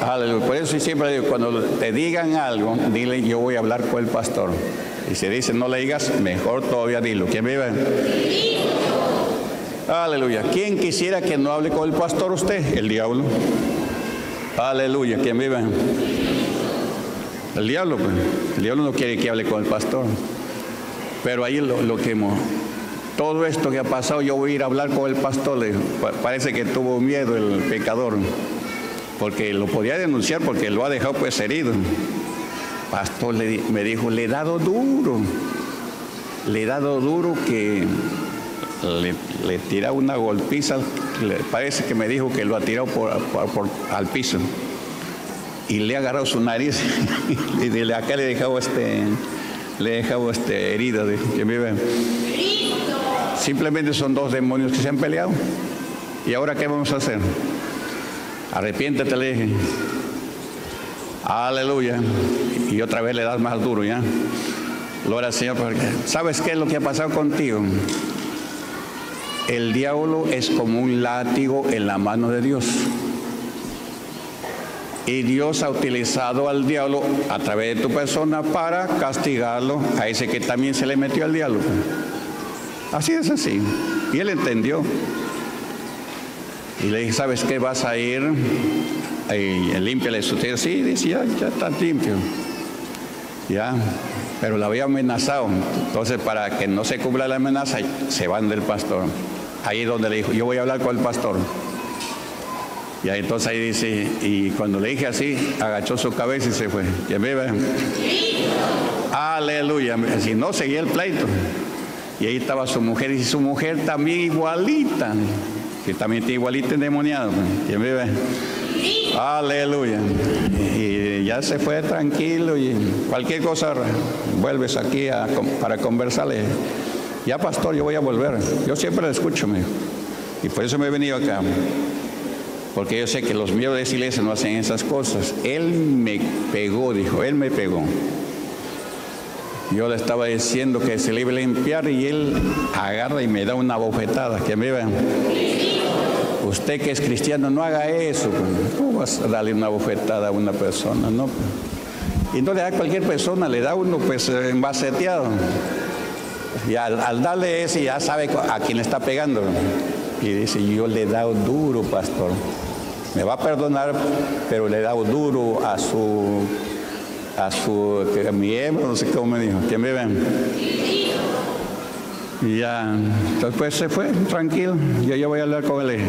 Aleluya. Por eso siempre digo, cuando te digan algo, dile, yo voy a hablar con el pastor. Y si dice, no le digas, mejor todavía dilo. ¿Quién vive? Aleluya. ¿Quién quisiera que no hable con el pastor usted? El diablo. Aleluya. ¿Quién vive? El diablo, pues. El diablo no quiere que hable con el pastor. Pero ahí lo, lo quemó. Todo esto que ha pasado, yo voy a ir a hablar con el pastor. Le, pa, parece que tuvo miedo el pecador. Porque lo podía denunciar porque lo ha dejado pues herido. Pastor le, me dijo, le he dado duro. Le he dado duro que le, le tira una golpiza. Le, parece que me dijo que lo ha tirado por, por, por, al piso. Y le ha agarrado su nariz. Y de acá le he dejado este... Le dejamos este, herida de que vive. Simplemente son dos demonios que se han peleado. ¿Y ahora qué vamos a hacer? Arrepiéntete, le dije. Aleluya. Y otra vez le das más duro, ¿ya? Gloria al Señor. ¿Sabes qué es lo que ha pasado contigo? El diablo es como un látigo en la mano de Dios. Y Dios ha utilizado al diablo a través de tu persona para castigarlo a ese que también se le metió al diablo. Así es así. Y él entendió. Y le dije, ¿sabes qué? Vas a ir y límpiale su tierra. Sí, dice, ya, ya está limpio. Ya, pero la había amenazado. Entonces, para que no se cumpla la amenaza, se van del pastor. Ahí es donde le dijo, yo voy a hablar con el pastor. Y ahí, entonces ahí dice, y cuando le dije así, agachó su cabeza y se fue. ¿Ya me ven? Aleluya. Si no, seguía el pleito. Y ahí estaba su mujer, y su mujer también igualita. Que también está igualita endemoniada. ¿Ya me ven? Aleluya. Y ya se fue tranquilo y cualquier cosa, vuelves aquí a, para conversarle. Ya, pastor, yo voy a volver. Yo siempre la escucho, me dijo. Y por eso me he venido acá. Porque yo sé que los miembros de esa iglesia no hacen esas cosas. Él me pegó, dijo, él me pegó. Yo le estaba diciendo que se le iba a limpiar y él agarra y me da una bofetada. Que me vean. Usted que es cristiano, no haga eso. ¿Cómo vas a darle una bofetada a una persona? No. Y no le da a cualquier persona, le da uno pues embaceteado. Y al, al darle ese ya sabe a quién le está pegando. Y dice, yo le he dado duro, pastor. Me va a perdonar, pero le he dado duro a su, a su a miembro, no sé cómo me dijo. ¿Quién me ven? Y ya, entonces pues, se fue, tranquilo. Yo, yo voy a hablar con él.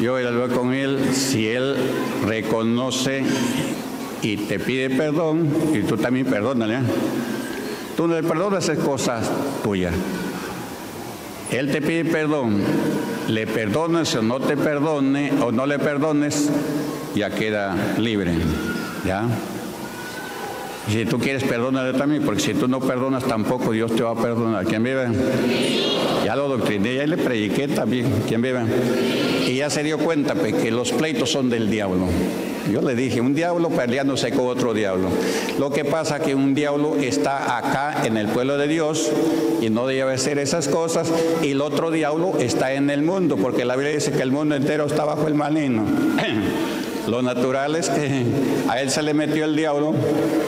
yo iré con él. Si él reconoce y te pide perdón, y tú también perdónale, ¿eh? Tú no le perdonas, esas cosas tuyas. Él te pide perdón, le perdones o no te perdone, o no le perdones, ya queda libre, ¿ya? Y si tú quieres, perdónale también, porque si tú no perdonas, tampoco Dios te va a perdonar. ¿Quién vive? Ya lo doctriné, ya le prediqué también. ¿Quién vive? Y ya se dio cuenta, pues, que los pleitos son del diablo. Yo le dije, un diablo peleándose con otro diablo. Lo que pasa es que un diablo está acá en el pueblo de Dios y no debe hacer esas cosas, y el otro diablo está en el mundo, porque la Biblia dice que el mundo entero está bajo el maligno. Lo natural es que a él se le metió el diablo,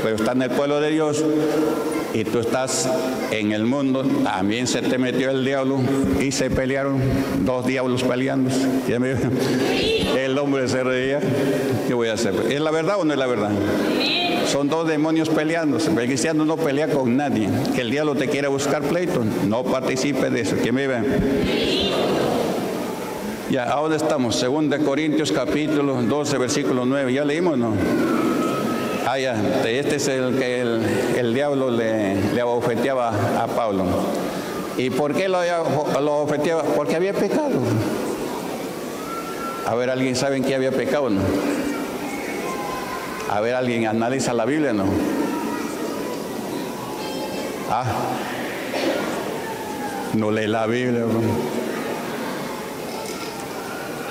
pero está en el pueblo de Dios, y tú estás en el mundo, también se te metió el diablo, y se pelearon, dos diablos peleándose. El hombre se reía, ¿qué voy a hacer? ¿Es la verdad o no es la verdad? Son dos demonios peleándose, pero el cristiano no pelea con nadie. Que el diablo te quiera buscar pleito, no participe de eso. ¿Quién vive? Ya, ahora estamos, segunda de Corintios capítulo doce, versículo nueve. ¿Ya leímos, no? Ah, ya, este es el que el, el diablo le, le abofeteaba a Pablo. ¿Y por qué lo, lo abofeteaba? Porque había pecado. A ver, ¿alguien sabe en qué había pecado, no? A ver, ¿alguien analiza la Biblia, no? Ah, no lee la Biblia, no.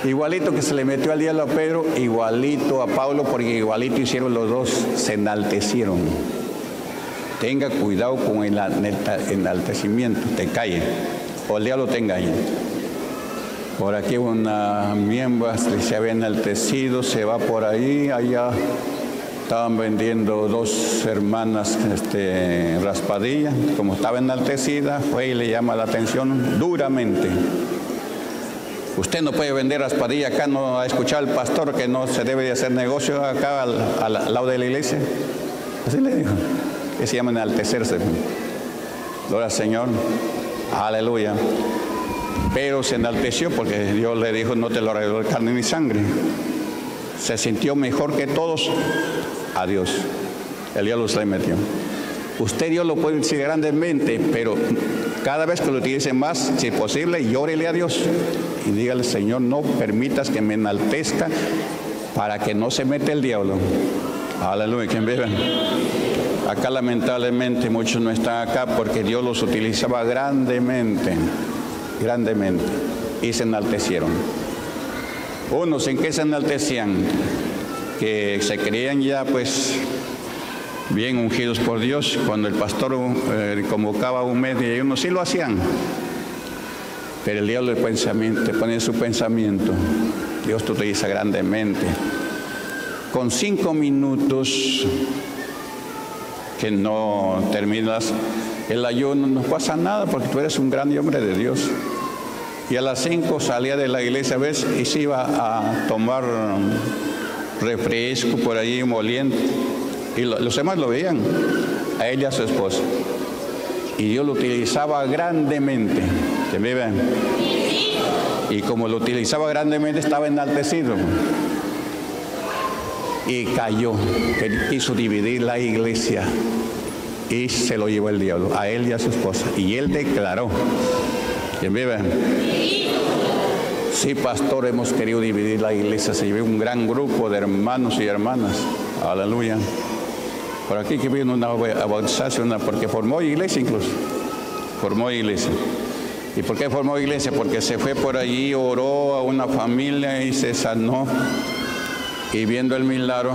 Igualito que se le metió al diablo a Pedro, igualito a Pablo, porque igualito hicieron los dos, se enaltecieron. Tenga cuidado con el enaltecimiento, te cae, o el diablo te engaña. Por aquí una miembro se había enaltecido, se va por ahí, allá estaban vendiendo dos hermanas este, raspadillas, como estaba enaltecida, fue y le llama la atención duramente. Usted no puede vender raspadilla acá, no ha escuchado al pastor que no se debe de hacer negocio acá al, al, al lado de la iglesia. Así le dijo. Que se llama enaltecerse. Gloria al Señor. Aleluya. Pero se enalteció porque Dios le dijo, no te lo arregló carne ni sangre. Se sintió mejor que todos. A Dios. El diablo se le metió. Usted Dios lo puede decir grandemente, pero cada vez que lo utilice más, si es posible, llórele a Dios. Y dígale, Señor, no permitas que me enaltezca para que no se meta el diablo. Aleluya, ¿quién vive? Acá lamentablemente muchos no están acá porque Dios los utilizaba grandemente, grandemente, y se enaltecieron. Unos, ¿en qué se enaltecían? Que se creían ya, pues, bien ungidos por Dios. Cuando el pastor eh, convocaba un mes de ayuno, sí lo hacían. Pero el diablo de pensamiento, te pone en su pensamiento. Dios te utiliza grandemente. Con cinco minutos que no terminas el ayuno, no pasa nada porque tú eres un gran hombre de Dios. Y a las cinco salía de la iglesia, ¿ves? Y se iba a tomar refresco por allí, moliente. Y los demás lo veían, a ella, a su esposa. Y Dios lo utilizaba grandemente. ¿Se vive? Y como lo utilizaba grandemente, estaba enaltecido. Y cayó. Hizo dividir la iglesia. Y se lo llevó el diablo, a él y a su esposa. Y él declaró. ¿Se vive? Sí, pastor, hemos querido dividir la iglesia. Se llevó un gran grupo de hermanos y hermanas. Aleluya. Por aquí que vino una avanzación, porque formó iglesia incluso. Formó iglesia. ¿Y por qué formó iglesia? Porque se fue por allí, oró a una familia y se sanó. Y viendo el milagro,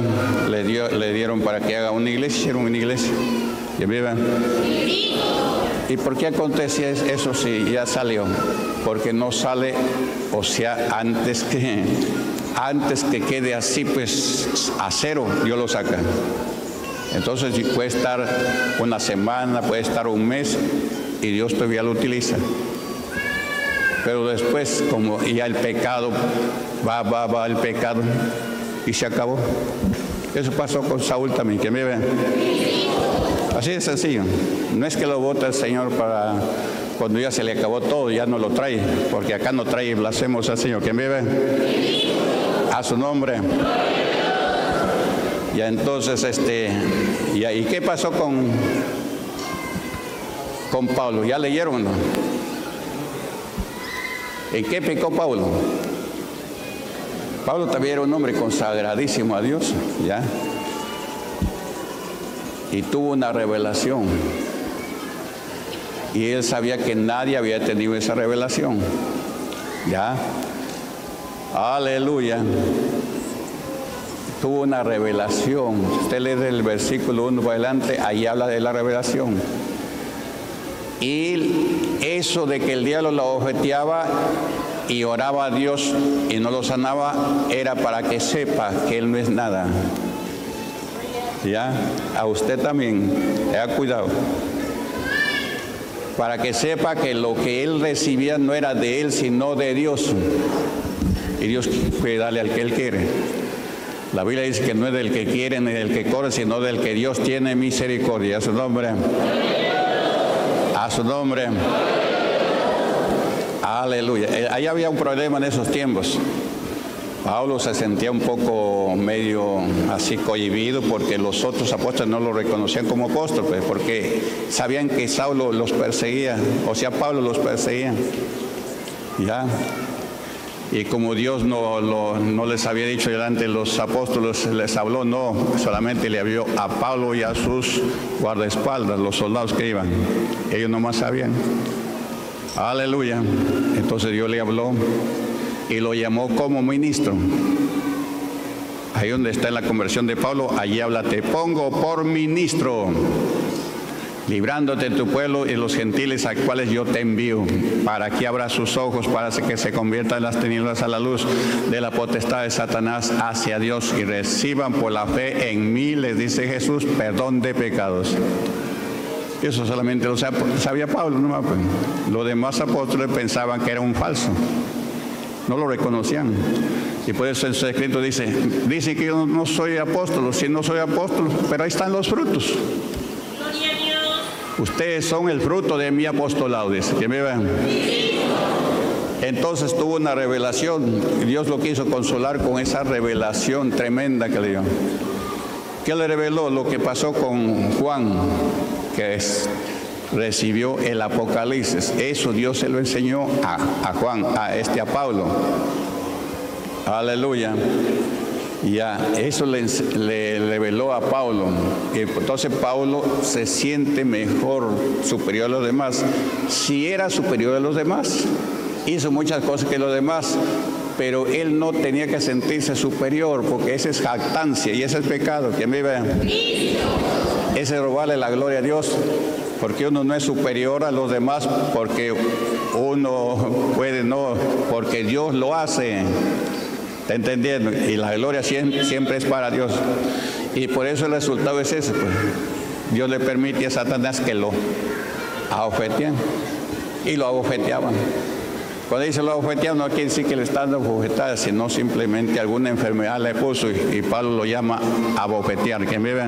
le, dio, le dieron para que haga una iglesia, hicieron una iglesia. ¿Y vivan? ¿Y por qué acontece eso si ya salió? Porque no sale, o sea, antes que, antes que quede así, pues a cero, Dios lo saca. Entonces puede estar una semana, puede estar un mes, y Dios todavía lo utiliza. Pero después, como ya el pecado, va, va, va el pecado, y se acabó. Eso pasó con Saúl también, que me vean. Así de sencillo. No es que lo vote el Señor para cuando ya se le acabó todo, ya no lo trae, porque acá no trae. Blasfemos al Señor. ¿Quién vive? A su nombre. Ya entonces, este, ya, ¿y qué pasó con, con Pablo? ¿Ya leyeron? ¿No? ¿En qué pecó Pablo? Pablo también era un hombre consagradísimo a Dios, ¿ya? Y tuvo una revelación. Y él sabía que nadie había tenido esa revelación, ¿ya? Aleluya. Tuvo una revelación. Usted lee del versículo uno para adelante, ahí habla de la revelación. Y eso de que el diablo lo abofeteaba y oraba a Dios y no lo sanaba, era para que sepa que él no es nada. ¿Ya? A usted también, tenga cuidado. Para que sepa que lo que él recibía no era de él, sino de Dios. Y Dios puede darle al que él quiere. La Biblia dice que no es del que quiere ni del que corre, sino del que Dios tiene misericordia. A su nombre. A su nombre. Aleluya. Ahí había un problema en esos tiempos. Pablo se sentía un poco medio así cohibido porque los otros apóstoles no lo reconocían como apóstol, pues, porque sabían que Saulo los perseguía, o sea, Pablo los perseguía. ¿Ya? Y como Dios no, lo, no les había dicho delante de los apóstoles, les habló, no, solamente le habló a Pablo y a sus guardaespaldas, los soldados que iban. Ellos nomás sabían. Aleluya. Entonces Dios le habló y lo llamó como ministro. Ahí donde está en la conversión de Pablo, allí habla, te pongo por ministro, librándote de tu pueblo y los gentiles a cuales yo te envío, para que abra sus ojos, para que se conviertan las tinieblas a la luz de la potestad de Satanás hacia Dios, y reciban por la fe en mí, les dice Jesús, perdón de pecados. Eso solamente lo sabía Pablo, ¿no? Los demás apóstoles pensaban que era un falso, no lo reconocían. Y por eso en su escrito dice, dice que yo no soy apóstol, si no soy apóstol, pero ahí están los frutos. Ustedes son el fruto de mi apostolado, dice. ¿Que me vean? Entonces tuvo una revelación. Dios lo quiso consolar con esa revelación tremenda que le dio. ¿Qué le reveló? Lo que pasó con Juan, que es, recibió el Apocalipsis. Eso Dios se lo enseñó a, a Juan, a este, a Pablo. Aleluya. Ya, eso le, le reveló a Pablo. Entonces Pablo se siente mejor, superior a los demás. Si era superior a los demás, hizo muchas cosas que los demás, pero él no tenía que sentirse superior, porque esa es jactancia y ese es pecado. ¿Quién vive? Ese es robarle la gloria a Dios, porque uno no es superior a los demás, porque uno puede no, porque Dios lo hace. ¿Está entendiendo? Y la gloria siempre, siempre es para Dios. Y por eso el resultado es ese, pues. Dios le permite a Satanás que lo abofeteen. Y lo abofeteaban. Cuando dice lo abofeteaban, no quiere decir que le están dando abofetadas, sino simplemente alguna enfermedad le puso. Y, y Pablo lo llama abofetear. ¿Quién vive?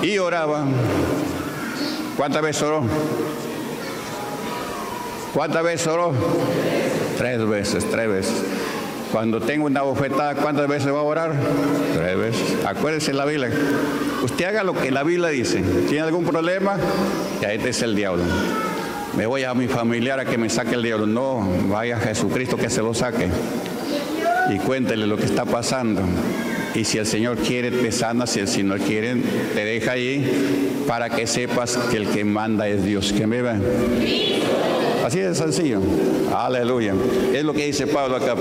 Y oraba. ¿Cuántas veces oró? ¿Cuántas veces oró? Tres veces, tres veces. Cuando tengo una bofetada, ¿cuántas veces va a orar? Tres veces. Acuérdese la Biblia. Usted haga lo que la Biblia dice. ¿Tiene algún problema? Y ahí te dice el diablo. Me voy a mi familiar a que me saque el diablo. No, vaya a Jesucristo que se lo saque. Y cuéntele lo que está pasando. Y si el Señor quiere, te sana. Si el Señor quiere, te deja ahí, para que sepas que el que manda es Dios. ¿Quién vive? Así de sencillo. Aleluya. Es lo que dice Pablo acá.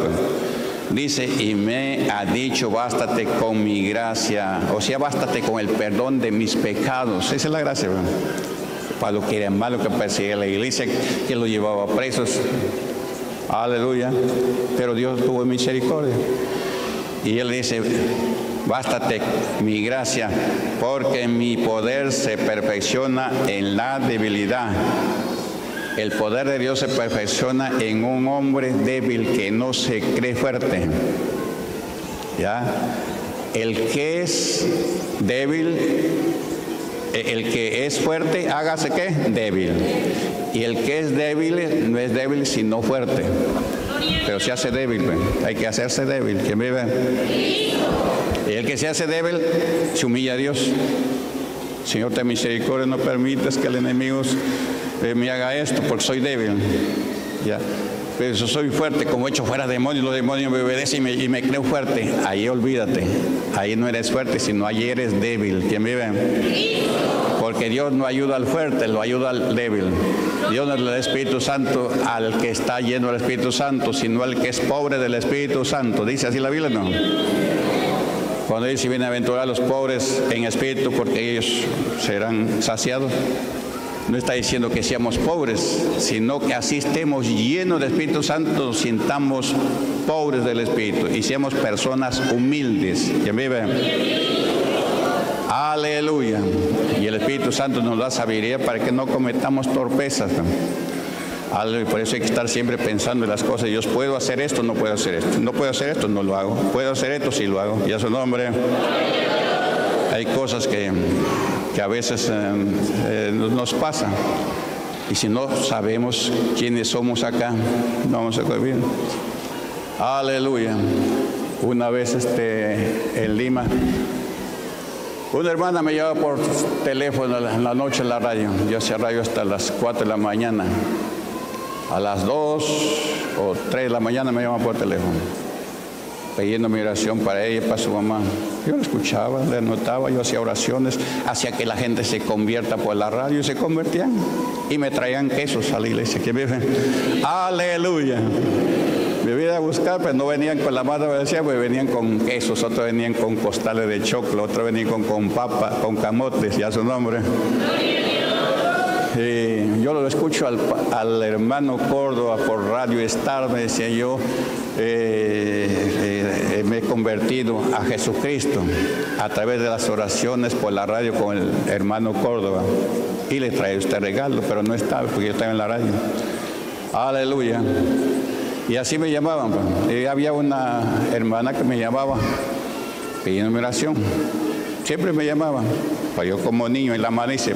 Dice, y me ha dicho, bástate con mi gracia. O sea, bástate con el perdón de mis pecados. Esa es la gracia, ¿verdad? Pablo, que era malo, que perseguía la iglesia, que lo llevaba a presos. Aleluya. Pero Dios tuvo misericordia. Y él dice, bástate mi gracia, porque mi poder se perfecciona en la debilidad. El poder de Dios se perfecciona en un hombre débil que no se cree fuerte. ¿Ya? El que es débil, el que es fuerte, hágase ¿qué? Débil. Y el que es débil no es débil sino fuerte. Pero se hace débil, hay que hacerse débil. ¿Quién vive? Y el que se hace débil se humilla a Dios. Señor, ten misericordia, no permitas que el enemigo me haga esto porque soy débil. Ya. Pero yo soy fuerte, como hecho fuera demonios, los demonios me obedecen y me, y me creo fuerte. Ahí olvídate, ahí no eres fuerte, sino ahí eres débil. ¿Quién vive? Porque Dios no ayuda al fuerte, lo ayuda al débil. Dios no le da Espíritu Santo al que está lleno del Espíritu Santo, sino al que es pobre del Espíritu Santo. ¿Dice así la Biblia? No. Cuando dice, bienaventurados los pobres en espíritu, porque ellos serán saciados. No está diciendo que seamos pobres, sino que así estemos llenos del Espíritu Santo, nos sintamos pobres del Espíritu y seamos personas humildes. ¿Quién vive? Aleluya. Y el Espíritu Santo nos da sabiduría para que no cometamos torpezas. Aleluya. Por eso hay que estar siempre pensando en las cosas. Dios, ¿puedo hacer esto? No puedo hacer esto. No puedo hacer esto, no lo hago. ¿Puedo hacer esto? Sí lo hago. Y a su nombre. Hay cosas que... que a veces eh, eh, nos pasa, y si no sabemos quiénes somos acá, no vamos a vivir. Aleluya. Una vez este, en Lima, una hermana me llevaba por teléfono en la noche en la radio. Yo hacía radio hasta las cuatro de la mañana. A las dos o tres de la mañana me llamaba por teléfono, pidiendo mi oración para ella y para su mamá. Yo la escuchaba, la anotaba, yo hacía oraciones, hacía que la gente se convierta por la radio, y se convertían y me traían quesos a la iglesia. ¿Quién vive? ¡Aleluya! Me iba a buscar, pero no venían con la madre, decía, pues venían con quesos, otros venían con costales de choclo, otros venían con, con papa, con camotes, ya su nombre. Y yo lo escucho al, al hermano Córdoba por Radio Star, me decía yo, eh, eh, me he convertido a Jesucristo a través de las oraciones por la radio con el hermano Córdoba. Y le trae usted regalo, pero no estaba, porque yo estaba en la radio. Aleluya. Y así me llamaban. Y había una hermana que me llamaba pidiendo oración. Siempre me llamaba. Pues yo como niño en la amanecer.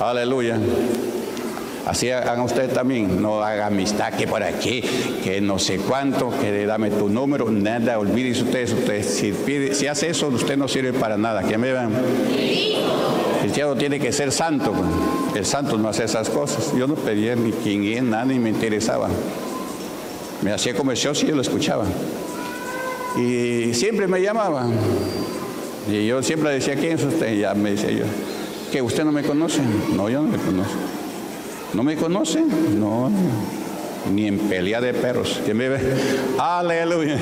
Aleluya. Así hagan ustedes también. No hagan amistad que por aquí, que no sé cuánto, que dame tu número, nada. Olvídense ustedes. ustedes si, pide, si hace eso, usted no sirve para nada. ¿Quién me va? El cristiano tiene que ser santo. El santo no hace esas cosas. Yo no pedía ni quién es, nada, ni me interesaba. Me hacía comercios y yo lo escuchaba. Y siempre me llamaba. Y yo siempre decía, ¿quién es usted? Y ya me decía yo. ¿Que usted no me conoce? No, yo no me conozco. ¿No me conoce? No, ni en pelea de perros. ¿Quién vive? ¡Aleluya!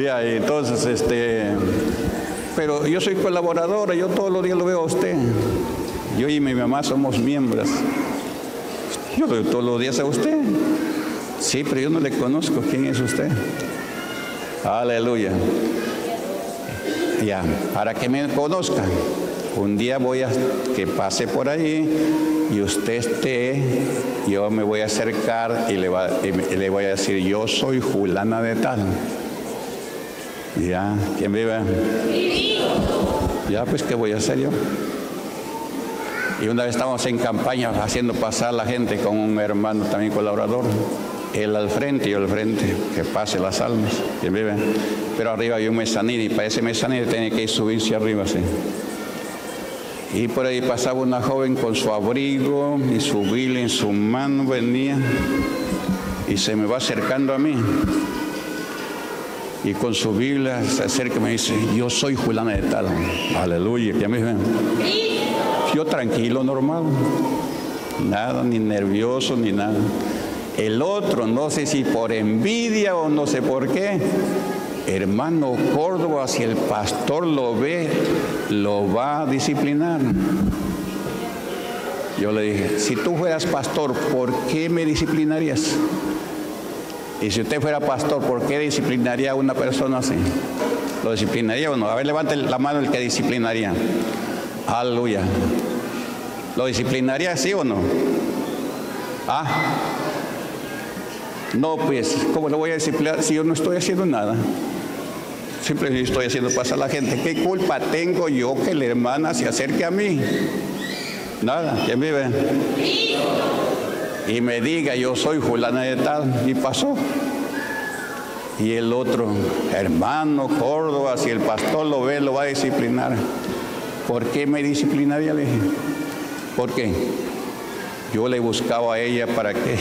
Ya, y entonces, este... pero yo soy colaboradora, yo todos los días lo veo a usted. Yo y mi mamá somos miembros. Yo lo veo todos los días a usted. Sí, pero yo no le conozco. ¿Quién es usted? ¡Aleluya! Ya, para que me conozcan. Un día voy a que pase por allí y usted esté, yo me voy a acercar y le, va, y le voy a decir, yo soy fulana de tal. Ya, ¿quién vive? Ya, pues, ¿qué voy a hacer yo? Y una vez estábamos en campaña haciendo pasar a la gente con un hermano también colaborador. Él al frente, yo al frente, que pase las almas. ¿Quién vive? Pero arriba hay un mezanino y para ese mezanino tiene que subirse arriba así. Y por ahí pasaba una joven con su abrigo y su vila en su mano, venía y se me va acercando a mí. Y con su vila se acerca y me dice, yo soy fulana de tal. Aleluya. ¿Ya me ven? Yo tranquilo, normal. Nada, ni nervioso, ni nada. El otro, no sé si por envidia o no sé por qué, hermano Córdoba, si el pastor lo ve, lo va a disciplinar. Yo le dije, si tú fueras pastor, ¿por qué me disciplinarías? Y si usted fuera pastor, ¿por qué disciplinaría a una persona así? ¿Lo disciplinaría o no? A ver, levante la mano el que disciplinaría. Aleluya. ¿Lo disciplinaría sí o no? Ah, no, pues, ¿cómo lo voy a disciplinar si yo no estoy haciendo nada? Siempre estoy haciendo pasar a la gente. ¿Qué culpa tengo yo que la hermana se acerque a mí? Nada. ¿Quién vive? y me diga, yo soy fulana de tal, y pasó. Y el otro, hermano Córdoba, si el pastor lo ve, lo va a disciplinar. ¿Por qué me disciplinaría? Le dije, ¿por qué? Yo le buscaba a ella para que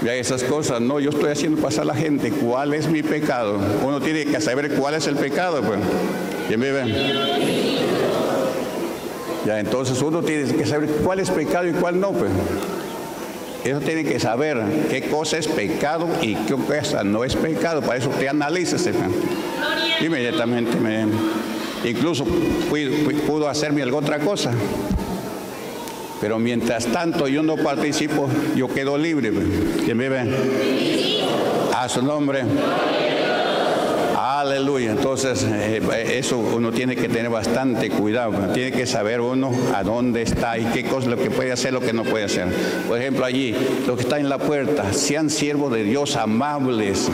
vea esas cosas. No, yo estoy haciendo pasar a la gente. ¿Cuál es mi pecado? Uno tiene que saber cuál es el pecado, pues. ¿Quién me ve? Ya, entonces uno tiene que saber cuál es pecado y cuál no, pues. Eso tiene que saber qué cosa es pecado y qué cosa no es pecado. Para eso usted analícese. Inmediatamente me... Incluso pudo hacerme alguna otra cosa. Pero mientras tanto yo no participo, yo quedo libre. ¿Quién me ve? A su nombre. Aleluya. Entonces, eso uno tiene que tener bastante cuidado. Tiene que saber uno a dónde está y qué cosa, lo que puede hacer, lo que no puede hacer. Por ejemplo, allí, los que están en la puerta, sean siervos de Dios amables.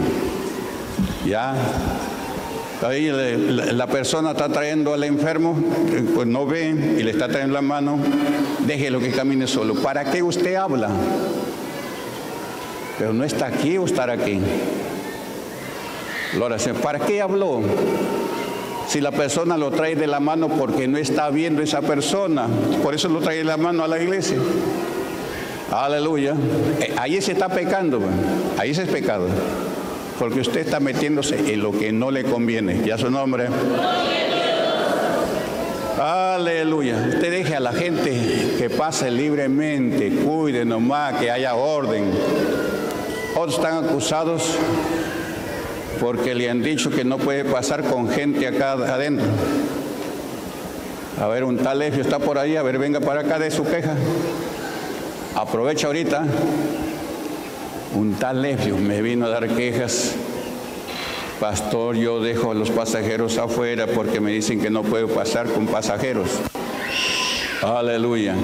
¿Ya? Ahí la persona está trayendo al enfermo, pues no ve y le está trayendo la mano, déjelo que camine solo. ¿Para qué usted habla? Pero no está aquí o estar aquí. Ahora, ¿para qué habló? Si la persona lo trae de la mano porque no está viendo esa persona, por eso lo trae de la mano a la iglesia. Aleluya. Ahí se está pecando, ahí se es pecado. Porque usted está metiéndose en lo que no le conviene. Ya su nombre. Aleluya. Usted deje a la gente que pase libremente. Cuide nomás que haya orden. Otros están acusados porque le han dicho que no puede pasar con gente acá adentro. A ver, un tal Efio está por ahí. A ver, venga para acá de su queja. Aprovecha ahorita. Un tal Efio me vino a dar quejas. Pastor, yo dejo a los pasajeros afuera porque me dicen que no puedo pasar con pasajeros. Aleluya.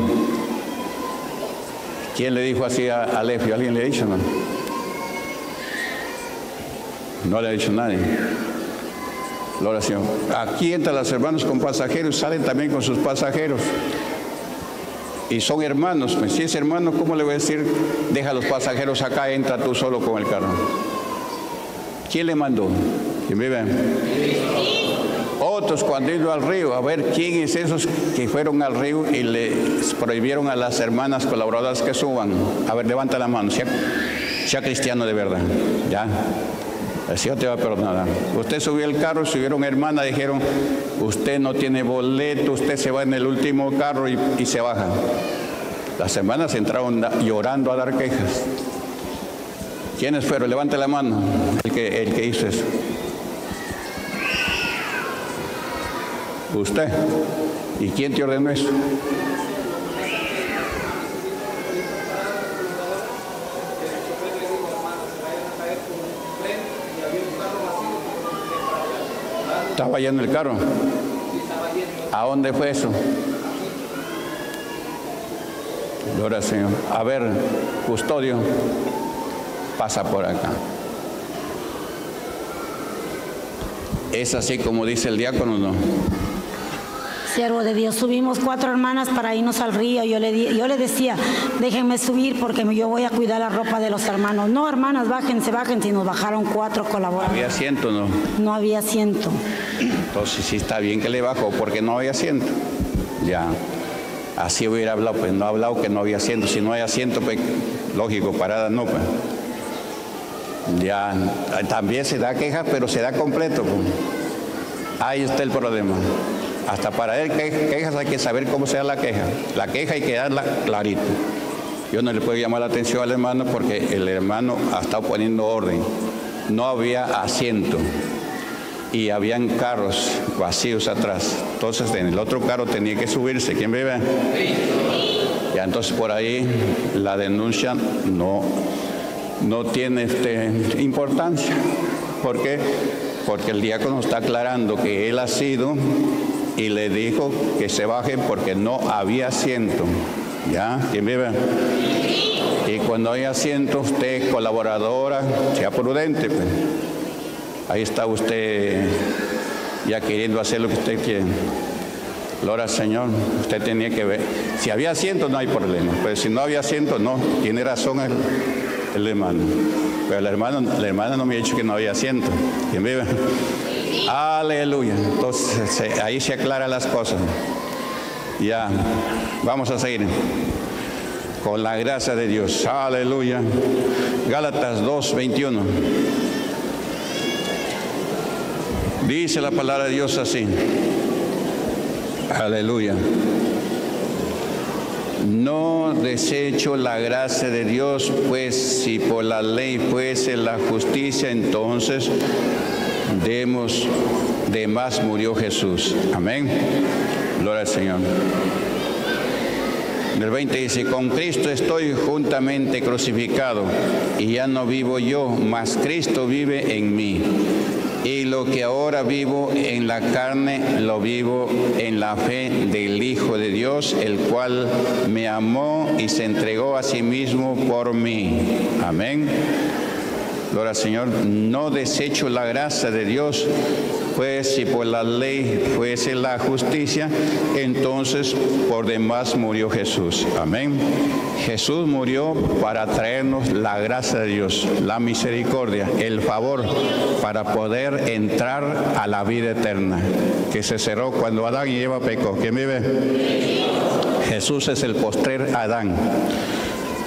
¿Quién le dijo así a, a Efio? ¿Alguien le ha dicho? No, no le ha dicho nadie. La oración. Aquí entran los hermanos con pasajeros, salen también con sus pasajeros. Y son hermanos. Si es hermano, ¿cómo le voy a decir? Deja a los pasajeros acá, entra tú solo con el carro. ¿Quién le mandó? ¿Quién vive? Otros cuando iban al río. A ver, ¿quién es esos que fueron al río y les prohibieron a las hermanas colaboradoras que suban? A ver, levanta la mano. Sea, sea cristiano de verdad. ¿Ya? El Señor te va a perdonar. Usted subió el carro, subieron hermana, dijeron, usted no tiene boleto, usted se va en el último carro y, y se baja. Las hermanas entraron llorando a dar quejas. ¿Quiénes fueron? Levante la mano, el que, el que hizo eso. Usted. ¿Y quién te ordenó eso? Estaba lleno el carro. ¿A dónde fue eso? Gloria, Señor. A ver, custodio, pasa por acá. Es así como dice el diácono, ¿no? Siervo de Dios, subimos cuatro hermanas para irnos al río. Yo le, di, yo le decía, déjenme subir porque yo voy a cuidar la ropa de los hermanos. No, hermanas, bájense, bájense. Y nos bajaron cuatro colaboradores. ¿Había asiento, no? No había asiento. Entonces sí está bien que le bajó porque no había asiento. Ya, así hubiera hablado, pues no ha hablado que no había asiento. Si no hay asiento, pues lógico, parada no, pues. Ya, también se da quejas, pero se da completo, pues. Ahí está el problema. Hasta para dar quejas hay que saber cómo se da la queja. La queja hay que darla clarito. Yo no le puedo llamar la atención al hermano porque el hermano ha estado poniendo orden. No había asiento y habían carros vacíos atrás. Entonces en el otro carro tenía que subirse. ¿Quién vive? Y entonces por ahí la denuncia no, no tiene este, importancia. ¿Por qué? Porque el diácono está aclarando que él ha sido... Y le dijo que se bajen porque no había asiento. ¿Ya? ¿Quién vive? Y cuando hay asiento, usted colaboradora, sea prudente. Pues. Ahí está usted ya queriendo hacer lo que usted quiere. Gloria al Señor. Usted tenía que ver. Si había asiento, no hay problema. Pero si no había asiento, no. Tiene razón el, el hermano. Pero la hermana, la hermana no me ha dicho que no había asiento. ¿Quién vive? Sí. Aleluya. Entonces, se, ahí se aclaran las cosas. Ya. Vamos a seguir. Con la gracia de Dios. Aleluya. Gálatas dos, veintiuno. Dice la palabra de Dios así. Aleluya. No desecho la gracia de Dios, pues si por la ley fuese la justicia, entonces demos, de más murió Jesús. Amén. Gloria al Señor. El veinte dice, con Cristo estoy juntamente crucificado, y ya no vivo yo, mas Cristo vive en mí. Y lo que ahora vivo en la carne, lo vivo en la fe del Hijo de Dios, el cual me amó y se entregó a sí mismo por mí. Amén. Gloria al Señor. No desecho la gracia de Dios, pues si por la ley fuese la justicia, entonces por demás murió Jesús. Amén. Jesús murió para traernos la gracia de Dios, la misericordia, el favor, para poder entrar a la vida eterna, que se cerró cuando Adán y Eva pecó. ¿Quién vive? Jesús es el postrer Adán,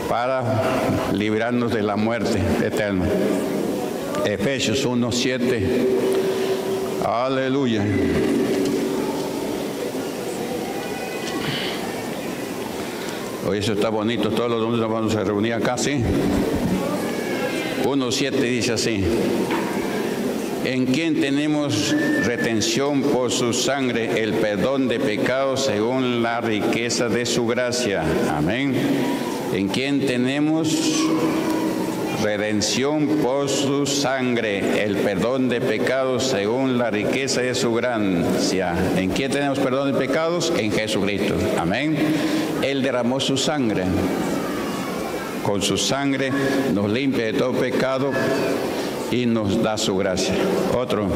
para librarnos de la muerte eterna. Efesios uno, siete. Aleluya. Hoy eso está bonito. Todos los domingos vamos a reunir acá, ¿sí? uno, siete dice así. En quien tenemos retención por su sangre, el perdón de pecados según la riqueza de su gracia. Amén. En quien tenemos redención por su sangre, el perdón de pecados según la riqueza de su gracia. ¿En quién tenemos perdón de pecados? En Jesucristo. Amén. Él derramó su sangre. Con su sangre nos limpia de todo pecado y nos da su gracia. Otro.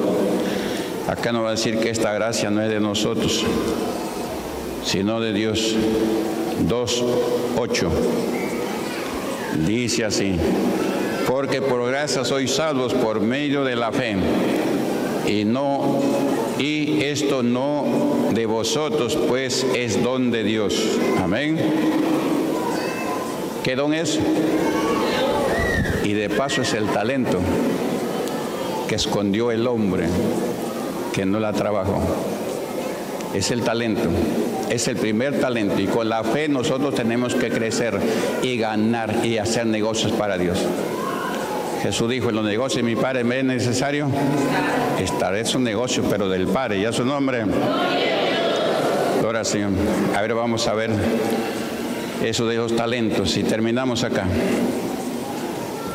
Acá nos va a decir que esta gracia no es de nosotros, sino de Dios. dos, ocho. Dice así, porque por gracia sois salvos por medio de la fe, y no y esto no de vosotros, pues es don de Dios. Amén. ¿Qué don es? Y de paso es el talento que escondió el hombre, que no la trabajó. Es el talento, es el primer talento, y con la fe nosotros tenemos que crecer y ganar y hacer negocios para Dios. Jesús dijo, en los negocios mi Padre me es necesario estar. Es un negocio, pero del Padre, ya su nombre. Gloria al Señor. A ver, vamos a ver eso de los talentos y terminamos acá.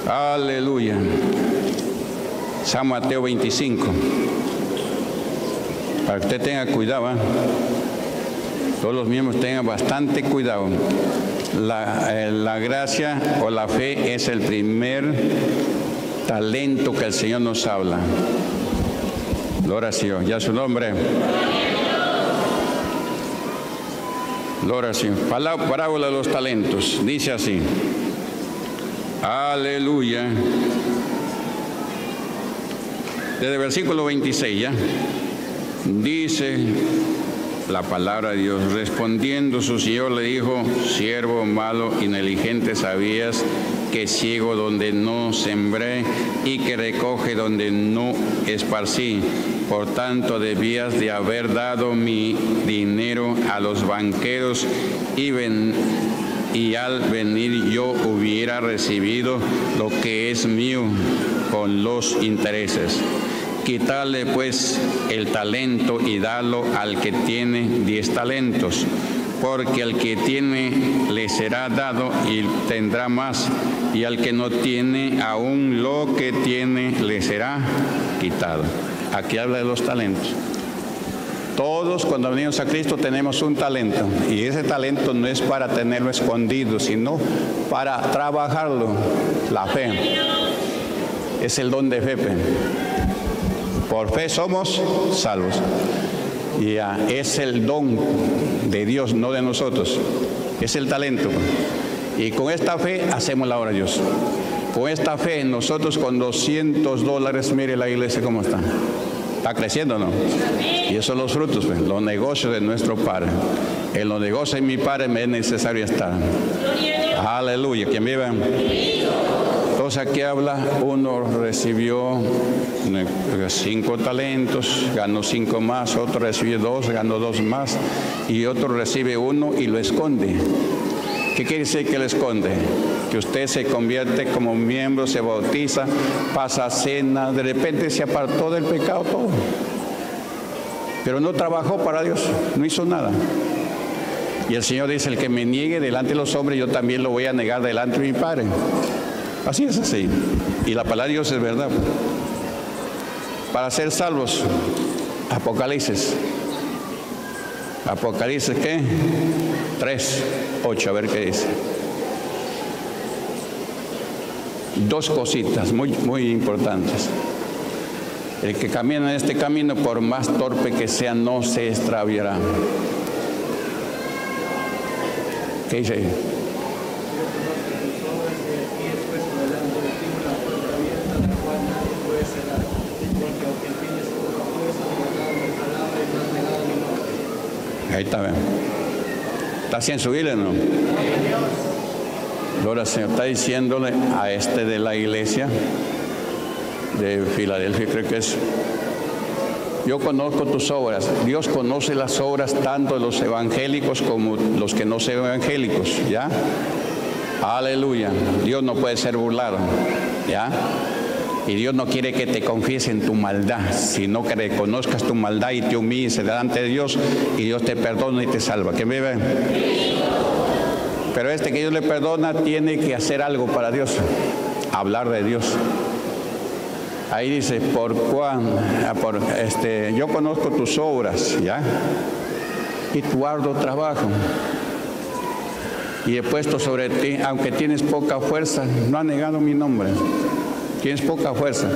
Aleluya. San Mateo veinticinco. Para que usted tenga cuidado, ¿eh? Todos los miembros tengan bastante cuidado. La, eh, la gracia o la fe es el primer talento que el Señor nos habla. Gloria al Señor, ya su nombre. Gloria al Señor. Parábola de los talentos, dice así. Aleluya. Desde el versículo veintiséis, ya. Dice la palabra de Dios, respondiendo su Señor le dijo, siervo malo, negligente, ¿sabías que ciego donde no sembré y que recoge donde no esparcí? Por tanto debías de haber dado mi dinero a los banqueros y, ven, y al venir yo hubiera recibido lo que es mío con los intereses. Quitarle pues el talento y dalo al que tiene diez talentos, porque al que tiene le será dado y tendrá más, y al que no tiene, aún lo que tiene le será quitado. Aquí habla de los talentos. Todos cuando venimos a Cristo tenemos un talento, y ese talento no es para tenerlo escondido, sino para trabajarlo. La fe es el don de fe. Por fe somos salvos. Ya, es el don de Dios, no de nosotros. Es el talento. Y con esta fe hacemos la obra de Dios. Con esta fe, nosotros con doscientos dólares, mire la iglesia cómo está. Está creciendo, ¿no? Y esos son los frutos, pues, los negocios de nuestro Padre. En los negocios de mi Padre me es necesario estar. Aleluya. ¿Quién vive? Entonces aquí habla, uno recibió cinco talentos, ganó cinco más, otro recibió dos, ganó dos más, y otro recibe uno y lo esconde. ¿Qué quiere decir que lo esconde? Que usted se convierte como miembro, se bautiza, pasa cena, de repente se apartó del pecado todo. Pero no trabajó para Dios, no hizo nada. Y el Señor dice, el que me niegue delante de los hombres, yo también lo voy a negar delante de mi Padre. Así es así. Y la palabra de Dios es verdad. Para ser salvos, Apocalipsis. Apocalipsis, ¿qué? tres, ocho, a ver qué dice. Dos cositas muy, muy importantes. El que camina en este camino, por más torpe que sea, no se extraviará. ¿Qué dice ahí? Ahí está, bien. Está sin subirle, ¿no? Ahora el Señor está diciéndole a este de la iglesia de Filadelfia, creo que es. Yo conozco tus obras. Dios conoce las obras tanto de los evangélicos como los que no son evangélicos, ¿ya? Aleluya. Dios no puede ser burlado, ¿ya? Y Dios no quiere que te confíes en tu maldad, sino que reconozcas tu maldad y te humilles delante de Dios, y Dios te perdona y te salva. ¿Quién vive? Pero este que Dios le perdona tiene que hacer algo para Dios, hablar de Dios. Ahí dice, por cuán, por, este, yo conozco tus obras, ¿ya? Y tu arduo trabajo. Y he puesto sobre ti, aunque tienes poca fuerza, no has negado mi nombre. Tienes poca fuerza.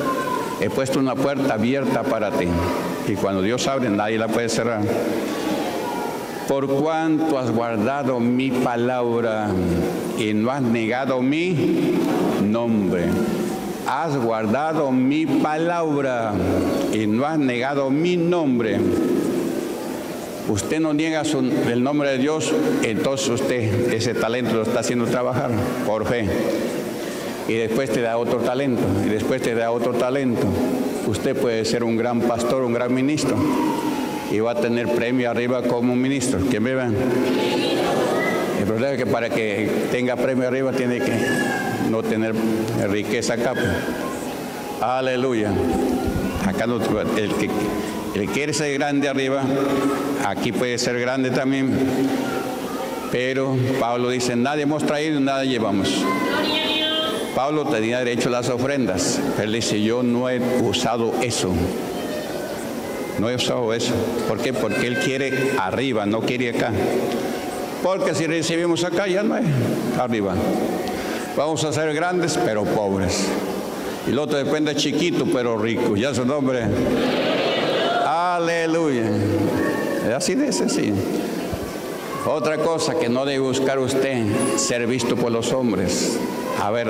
He puesto una puerta abierta para ti. Y cuando Dios abre, nadie la puede cerrar. Por cuanto has guardado mi palabra y no has negado mi nombre. Has guardado mi palabra y no has negado mi nombre. Usted no niega su, el nombre de Dios, entonces usted ese talento lo está haciendo trabajar por fe. Y después te da otro talento, y después te da otro talento. Usted puede ser un gran pastor, un gran ministro, y va a tener premio arriba como ministro. ¿Quién vive? El problema es que para que tenga premio arriba tiene que no tener riqueza acá. Aleluya. Acá no, el que el quiere ser grande arriba, aquí puede ser grande también. Pero Pablo dice, nada hemos traído, nada llevamos. Pablo tenía derecho a las ofrendas. Él dice, yo no he usado eso. No he usado eso. ¿Por qué? Porque él quiere arriba, no quiere acá. Porque si recibimos acá, ya no es arriba. Vamos a ser grandes, pero pobres. Y el otro depende chiquito, pero rico. Ya su nombre. Aleluya. Así de sencillo. Otra cosa que no debe buscar usted, ser visto por los hombres. A ver,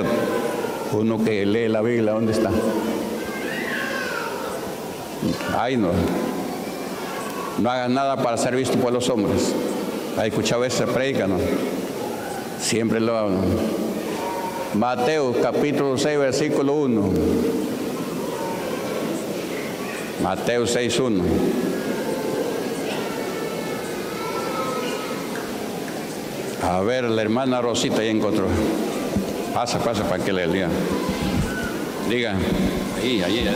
uno que lee la Biblia, ¿dónde está? Ay, no. No hagas nada para ser visto por los hombres. ¿Ha escuchado esa predica, no? Siempre lo hablo. Mateo, capítulo seis, versículo uno. Mateo seis, uno. A ver, la hermana Rosita ya encontró. Pasa, pasa, para que le diga. Diga, ahí, ahí.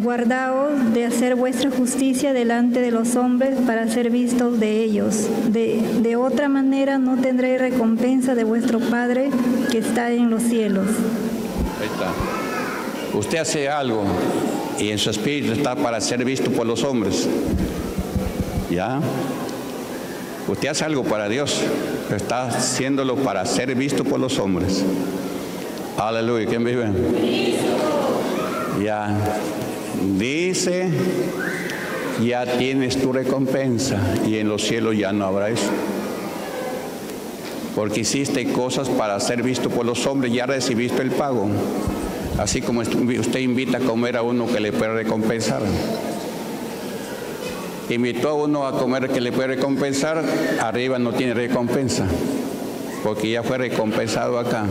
Guardaos de hacer vuestra justicia delante de los hombres para ser vistos de ellos. De, de otra manera no tendréis recompensa de vuestro Padre que está en los cielos. Ahí está. Usted hace algo y en su espíritu está para ser visto por los hombres. ¿Ya? Usted hace algo para Dios, pero está haciéndolo para ser visto por los hombres. Aleluya, ¿quién vive? Ya, dice, ya tienes tu recompensa, y en los cielos ya no habrá eso. Porque hiciste cosas para ser visto por los hombres, ya recibiste el pago. Así como usted invita a comer a uno que le puede recompensar. Invitó a uno a comer que le puede recompensar, arriba no tiene recompensa, porque ya fue recompensado acá.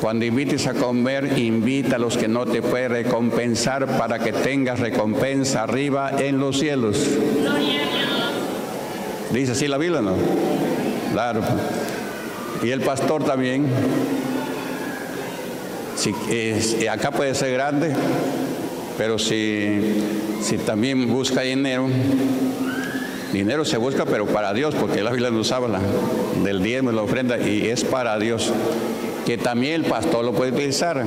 Cuando invites a comer, invita a los que no te pueden recompensar para que tengas recompensa arriba en los cielos. ¿Dice así la Biblia, no? Claro. Y el pastor también. Si, eh, acá puede ser grande, pero si, si también busca dinero, dinero se busca, pero para Dios, porque la Biblia nos habla del diezmo y la ofrenda, y es para Dios, que también el pastor lo puede utilizar.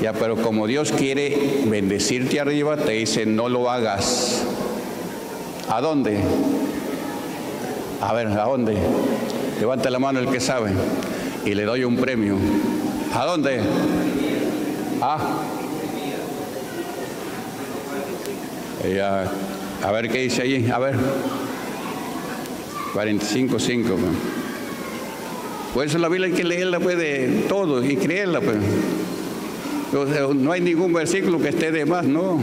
Ya, pero como Dios quiere bendecirte arriba, te dice, no lo hagas. ¿A dónde? A ver, ¿a dónde? Levanta la mano el que sabe, y le doy un premio. ¿A dónde? Ah. Ya. A ver qué dice allí. A ver. cuarenta y cinco, cinco. Por eso la Biblia hay que leerla pues de todo y creerla pues. No hay ningún versículo que esté de más, no.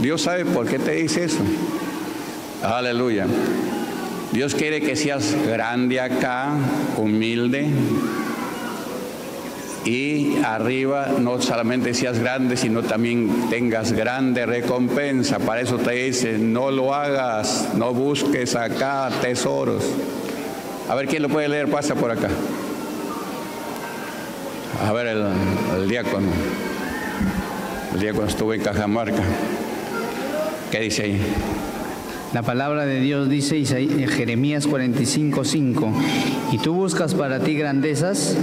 Dios sabe por qué te dice eso. Aleluya. Dios quiere que seas grande acá, humilde. Y arriba no solamente seas grande, sino también tengas grande recompensa. Para eso te dice, no lo hagas, no busques acá tesoros. A ver, ¿quién lo puede leer? Pasa por acá. A ver, el, el diácono. El diácono estuvo en Cajamarca. ¿Qué dice ahí? La palabra de Dios dice en Jeremías cuarenta y cinco, cinco, y tú buscas para ti grandezas,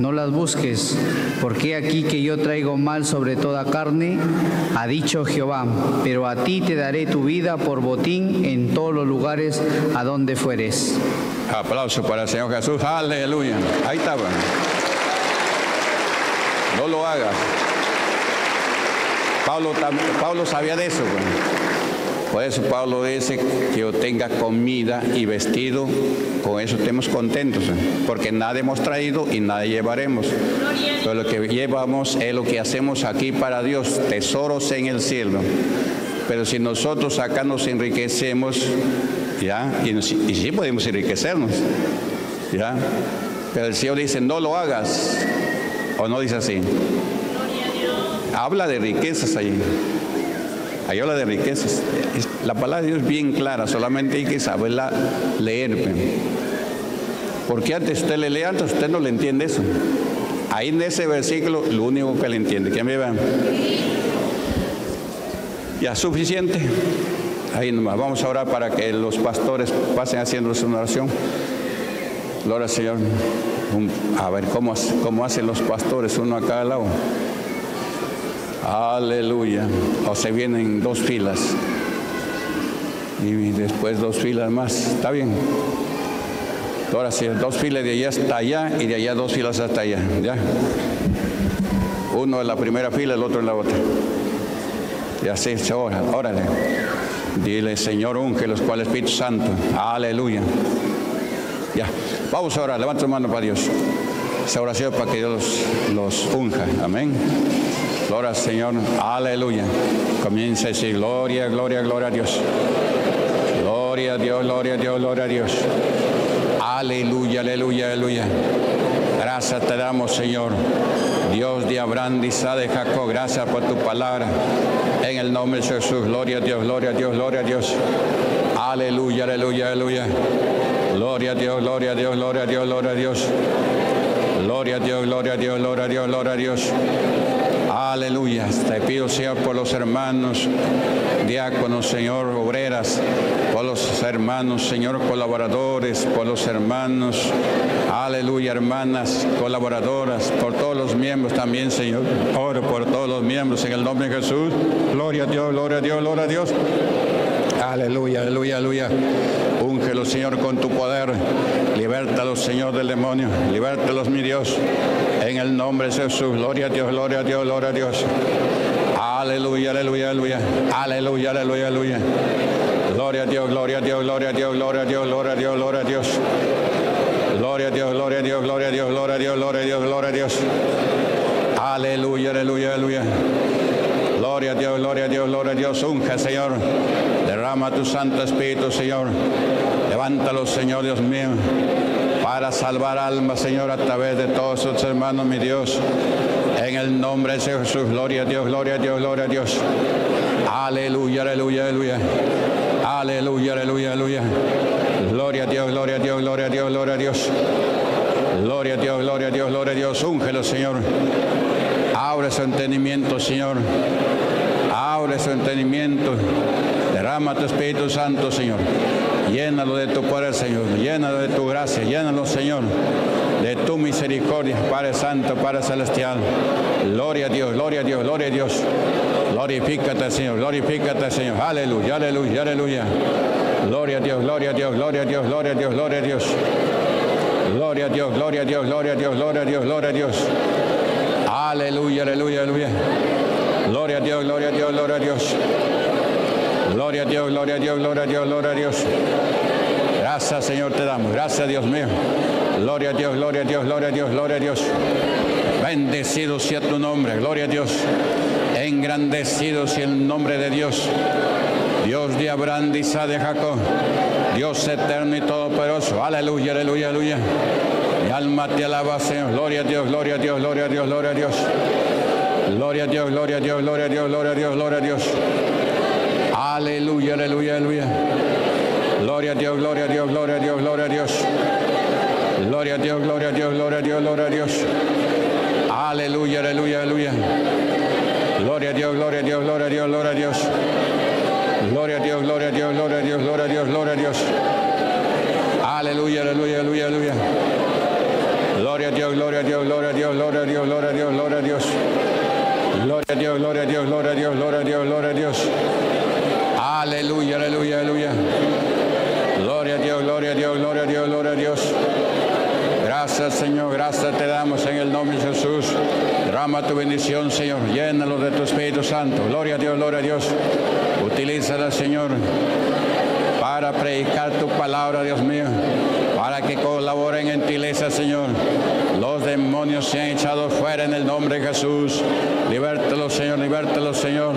no las busques, porque aquí que yo traigo mal sobre toda carne, ha dicho Jehová, pero a ti te daré tu vida por botín en todos los lugares a donde fueres. Aplauso para el Señor Jesús, aleluya. Ahí estaba. No lo hagas. Pablo, Pablo sabía de eso, pues. Por eso Pablo dice que yo tenga comida y vestido, con eso estemos contentos, porque nada hemos traído y nada llevaremos. Pero lo que llevamos es lo que hacemos aquí para Dios, tesoros en el cielo. Pero si nosotros acá nos enriquecemos, ¿ya? Y, nos, y sí podemos enriquecernos, ¿ya? Pero el Señor dice, no lo hagas, o no dice así. Habla de riquezas allí. Ahí habla de riquezas. La palabra de Dios es bien clara, solamente hay que saberla leer. Porque antes usted le lee, antes usted no le entiende eso. Ahí en ese versículo, lo único que le entiende. ¿Quién me va? Ya, suficiente. Ahí nomás. Vamos a orar para que los pastores pasen haciendo su oración. Gloria al Señor. A ver, ¿cómo, cómo hacen los pastores? Uno a cada lado. Aleluya. O se vienen dos filas. Y después dos filas más. ¿Está bien? Ahora sí, dos filas de allá hasta allá y de allá dos filas hasta allá. ¿Ya? Uno en la primera fila, el otro en la otra. Y así se ora. Órale. Dile, Señor, unge los cuales Espíritu Santo. Aleluya. Ya. Vamos a orar. Levanta tu mano para Dios. Esa oración para que Dios los, los unja. Amén. Gloria al Señor, aleluya. Comienza a decir, gloria, gloria, gloria a Dios. Gloria a Dios, gloria a Dios, gloria a Dios. Aleluya, aleluya, aleluya. Gracias te damos, Señor. Dios de Abraham, de Isaac, de Jacob, gracias por tu palabra. En el nombre de Jesús, gloria a Dios, gloria a Dios, gloria a Dios. Aleluya, aleluya, aleluya. Gloria a Dios, gloria a Dios, gloria a Dios, gloria a Dios. Gloria a Dios, gloria a Dios, gloria a Dios, gloria a Dios. Aleluya, te pido, Señor, por los hermanos, diáconos, Señor, obreras, por los hermanos, Señor, colaboradores, por los hermanos, aleluya, hermanas, colaboradoras, por todos los miembros también, Señor. Oro por todos los miembros en el nombre de Jesús. Gloria a Dios, gloria a Dios, gloria a Dios. Aleluya, aleluya, aleluya. Úngelos, Señor, con tu poder. Libértalos, Señor, del demonio. Libértalos, mi Dios. En el nombre de Jesús. Gloria a Dios, gloria a Dios, gloria a Dios. Aleluya, aleluya, aleluya. Aleluya, aleluya, aleluya. Gloria a Dios, gloria a Dios, gloria a Dios, gloria a Dios, gloria a Dios, gloria a Dios. Gloria a Dios, gloria a Dios, gloria a Dios, gloria a Dios, gloria a Dios, gloria a Dios. Aleluya, aleluya, aleluya. Gloria a Dios, gloria a Dios, gloria a Dios. Unge, Señor. Derrama tu Santo Espíritu, Señor. Levántalo, Señor, Dios mío, para salvar almas, Señor, a través de todos sus hermanos, mi Dios. En el nombre de Jesús, gloria a Dios, gloria a Dios, gloria a Dios. Aleluya, aleluya, aleluya. Aleluya, aleluya, aleluya. Gloria a Dios, gloria a Dios, gloria a Dios, gloria a Dios. Gloria a Dios, gloria a Dios, gloria a Dios. Úngelo, Señor. Abre su entendimiento, Señor. Abre su entendimiento. Derrama tu Espíritu Santo, Señor. Llénalo de tu poder, Señor. Llénalo de tu gracia. Llénalo, Señor, de tu misericordia, Padre Santo, Padre Celestial. Gloria a Dios, gloria a Dios, gloria a Dios. Glorifícate, Señor, glorifícate, Señor. Aleluya, aleluya, aleluya. Gloria a Dios, gloria a Dios, gloria a Dios, gloria a Dios, gloria a Dios. Gloria a Dios, gloria a Dios, gloria a Dios, gloria a Dios, gloria a Dios. Aleluya, aleluya, aleluya. Gloria a Dios, gloria a Dios, gloria a Dios. Gloria a Dios, gloria a Dios, gloria a Dios, gloria a Dios. Gracias, Señor, te damos. Gracias, Dios mío. Gloria a Dios, gloria a Dios, gloria a Dios, gloria a Dios. Bendecido sea tu nombre, gloria a Dios. Engrandecido sea el nombre de Dios. Dios de Abraham, de Isaac, de Jacob. Dios eterno y todopoderoso. Aleluya, aleluya, aleluya. Mi alma te alaba, Señor. Gloria a Dios, gloria a Dios, gloria a Dios, gloria a Dios. Gloria a Dios, gloria a Dios, gloria a Dios, gloria a Dios, gloria a Dios. Aleluya, aleluya, aleluya. Gloria a Dios, gloria a Dios, gloria a Dios, gloria a Dios. Gloria a Dios, gloria a Dios, gloria a Dios, gloria a Dios. Aleluya, aleluya, aleluya. Gloria a Dios, gloria a Dios, gloria a Dios, gloria a Dios. Gloria a Dios, gloria a Dios, gloria a Dios, gloria a Dios, gloria a Dios. Aleluya, aleluya, aleluya, aleluya. Gloria a Dios, gloria a Dios, gloria a Dios, gloria a Dios, gloria a Dios, gloria a Dios. Gloria a Dios, gloria a Dios, gloria a Dios, gloria a Dios, gloria a Dios. Aleluya, aleluya, aleluya. Gloria a Dios, gloria a Dios, gloria a Dios, gloria a Dios. Gracias, Señor, gracias te damos en el nombre de Jesús. Derrama tu bendición, Señor. Llénalo de tu Espíritu Santo. Gloria a Dios, gloria a Dios. Utilízala, Señor, para predicar tu palabra, Dios mío, para que colaboren en tu iglesia, Señor. Los demonios se han echado fuera en el nombre de Jesús. Libértalos, Señor, libértalos, Señor.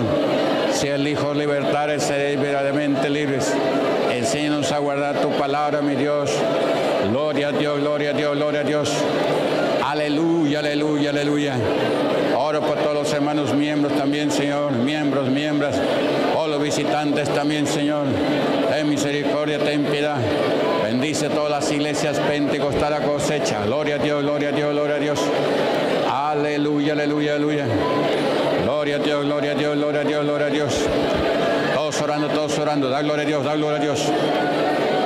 Si el Hijo libertare, seréis verdaderamente libres. Enséñanos a guardar tu palabra, mi Dios. Gloria a Dios, gloria a Dios, gloria a Dios. Aleluya, aleluya, aleluya. Oro por todos los hermanos miembros también, Señor. Miembros, miembros. Todos los visitantes también, Señor. Ten misericordia, ten piedad. Bendice todas las iglesias pentecostales a cosecha. Gloria a Dios, gloria a Dios, gloria a Dios. Aleluya, aleluya, aleluya. Gloria a Dios, gloria a Dios, gloria a Dios, gloria a Dios. Todos orando, todos orando. Da gloria a Dios, da gloria a Dios.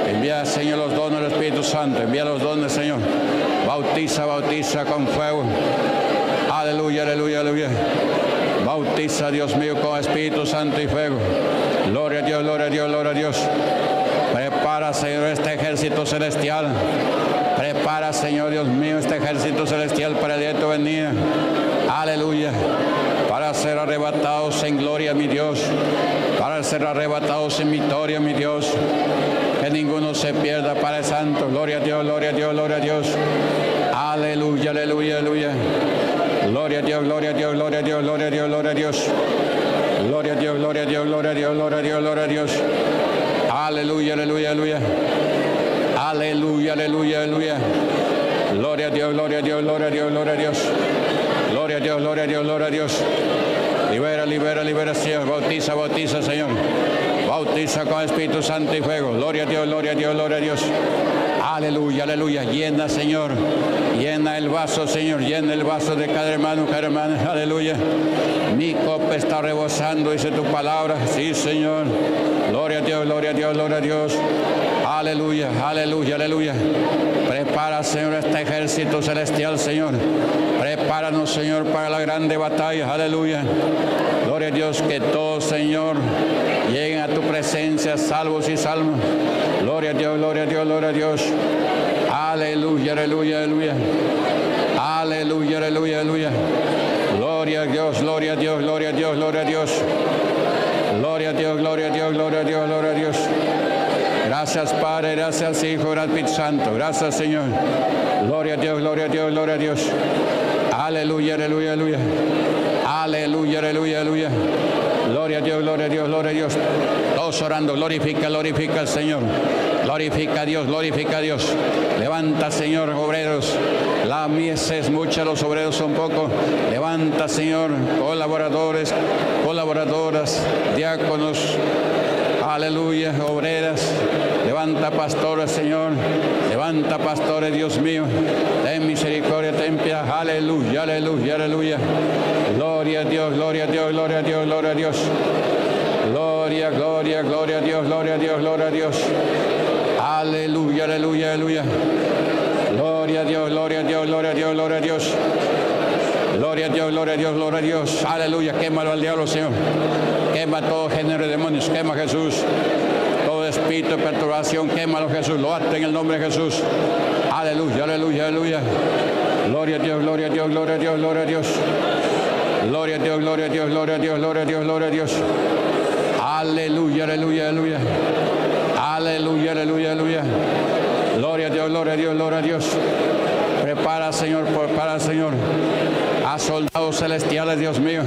Envía, Señor, los dones del Espíritu Santo. Envía los dones, Señor. Bautiza, bautiza con fuego. Aleluya, aleluya, aleluya. Bautiza, Dios mío, con Espíritu Santo y fuego. Gloria a Dios, gloria a Dios, gloria a Dios. Prepara, Señor, este ejército celestial. Prepara, Señor, Dios mío, este ejército celestial para el día de tu venida. Aleluya. Para ser arrebatados en gloria, mi Dios. Para ser arrebatados en victoria, mi Dios. Que ninguno se pierda, Padre Santo. Gloria a Dios, gloria a Dios, gloria a Dios. Aleluya, aleluya, aleluya. Gloria a Dios, gloria a Dios, gloria a Dios, gloria a Dios, gloria a Dios. Gloria a Dios, gloria a Dios, gloria a Dios, gloria a Dios, gloria a Dios. Aleluya, aleluya, aleluya. Aleluya, aleluya, aleluya. Gloria a Dios, gloria a Dios, gloria a Dios, gloria a Dios. Gloria a Dios, gloria a Dios, gloria a Dios. Libera, libera, libera, Señor. Bautiza, bautiza, Señor. Bautiza con Espíritu Santo y fuego. Gloria a Dios, gloria a Dios, gloria a Dios. Aleluya, aleluya. Llena, Señor. Llena el vaso, Señor. Llena el vaso de cada hermano, cada hermana. Aleluya. Mi copa está rebosando, dice tu palabra. Sí, Señor. Gloria a Dios, gloria a Dios, gloria a Dios. Aleluya, aleluya, aleluya. Prepara, Señor, este ejército celestial, Señor. Prepáranos, Señor, para la grande batalla. Aleluya. Gloria a Dios, que todos, Señor, lleguen a tu presencia, salvos y salvos. Gloria a Dios, gloria a Dios, gloria a Dios. Aleluya, aleluya, aleluya. Aleluya, aleluya, aleluya. gloria a Dios, gloria a Dios, gloria a Dios, gloria a Dios. Gloria a Dios, gloria a Dios, gloria a Dios, gloria a Dios. Gracias Padre, gracias Hijo, gracias Santo, gracias Señor. Gloria a Dios, gloria a Dios, gloria a Dios. Aleluya, aleluya, aleluya. Aleluya, aleluya, aleluya. Gloria a Dios, gloria a Dios, gloria a Dios. Todos orando, glorifica, glorifica al Señor. Glorifica a Dios, glorifica a Dios. Levanta, Señor, obreros. La mies es mucha, los obreros son pocos. Levanta, Señor, colaboradores, colaboradoras, diáconos. Aleluya, obreras. Levanta pastores, Señor. Levanta pastores, Dios mío. Ten misericordia, ten piedad. Aleluya, aleluya, aleluya. Gloria a Dios, gloria a Dios, gloria a Dios, gloria a Dios. Gloria, gloria, gloria a Dios, gloria a Dios, gloria a Dios. Aleluya, aleluya, aleluya. Gloria a Dios, gloria a Dios, gloria a Dios, gloria a Dios. Gloria a Dios, gloria a Dios, gloria a Dios. Aleluya, quémalo al diablo, Señor. Quema todo género de demonios, quema Jesús. Todo espíritu de perturbación, quémalo Jesús. Lo ate en el nombre de Jesús. Aleluya, aleluya, aleluya. Gloria a Dios, gloria a Dios, gloria a Dios, gloria a Dios. Gloria a Dios, gloria a Dios, gloria a Dios, gloria a Dios, gloria a Dios. Aleluya, aleluya, aleluya. Aleluya, aleluya, aleluya. Gloria a Dios, gloria a Dios, gloria a Dios. Prepara, Señor, prepara, Señor. A soldados celestiales, Dios mío.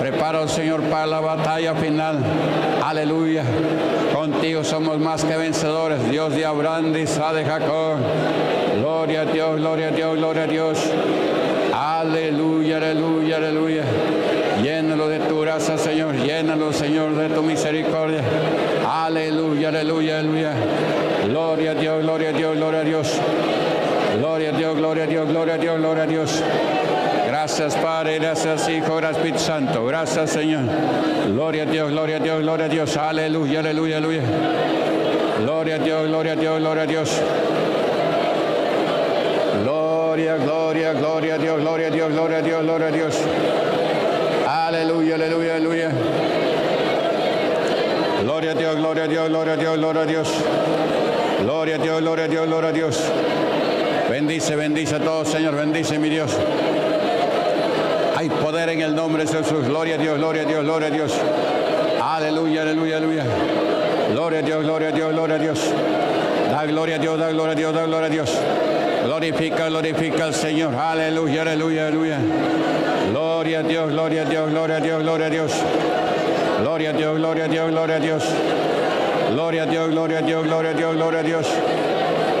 Prepara, Señor, para la batalla final. Aleluya. Contigo somos más que vencedores. Dios de Abraham, de Isaac, de Jacob. Gloria a Dios, gloria a Dios, gloria a Dios. Aleluya, aleluya, aleluya. Llénalo de tu gracia, Señor. Llénalo, Señor, de tu misericordia. Aleluya, aleluya, aleluya. Gloria a Dios, gloria a Dios, gloria a Dios. Gloria a Dios, gloria a Dios, gloria a Dios, gloria a Dios. Gracias, Padre, gracias, Hijo, gracias, Espíritu Santo. Gracias, Señor. Gloria a Dios, gloria a Dios, gloria a Dios. Aleluya, aleluya, aleluya. Gloria a Dios, gloria a Dios, gloria a Dios. Gloria, gloria, gloria a Dios, gloria a Dios, gloria a Dios, gloria a Dios. Aleluya, aleluya, aleluya. Gloria a Dios, gloria a Dios, gloria a Dios, gloria a Dios. Gloria a Dios, gloria a Dios, gloria a Dios. Bendice, bendice a todos, Señor, bendice mi Dios. Hay poder en el nombre de Jesús. Gloria a Dios, gloria a Dios, gloria a Dios. Aleluya, aleluya, aleluya. Gloria a Dios, gloria a Dios, gloria a Dios. Da gloria a Dios, da gloria a Dios, da gloria a Dios. Glorifica, glorifica al Señor. Aleluya, aleluya, aleluya. Gloria a Dios, gloria a Dios, gloria a Dios, gloria a Dios. Gloria a Dios, gloria a Dios, gloria a Dios. Gloria a Dios, gloria a Dios, gloria a Dios, gloria a Dios.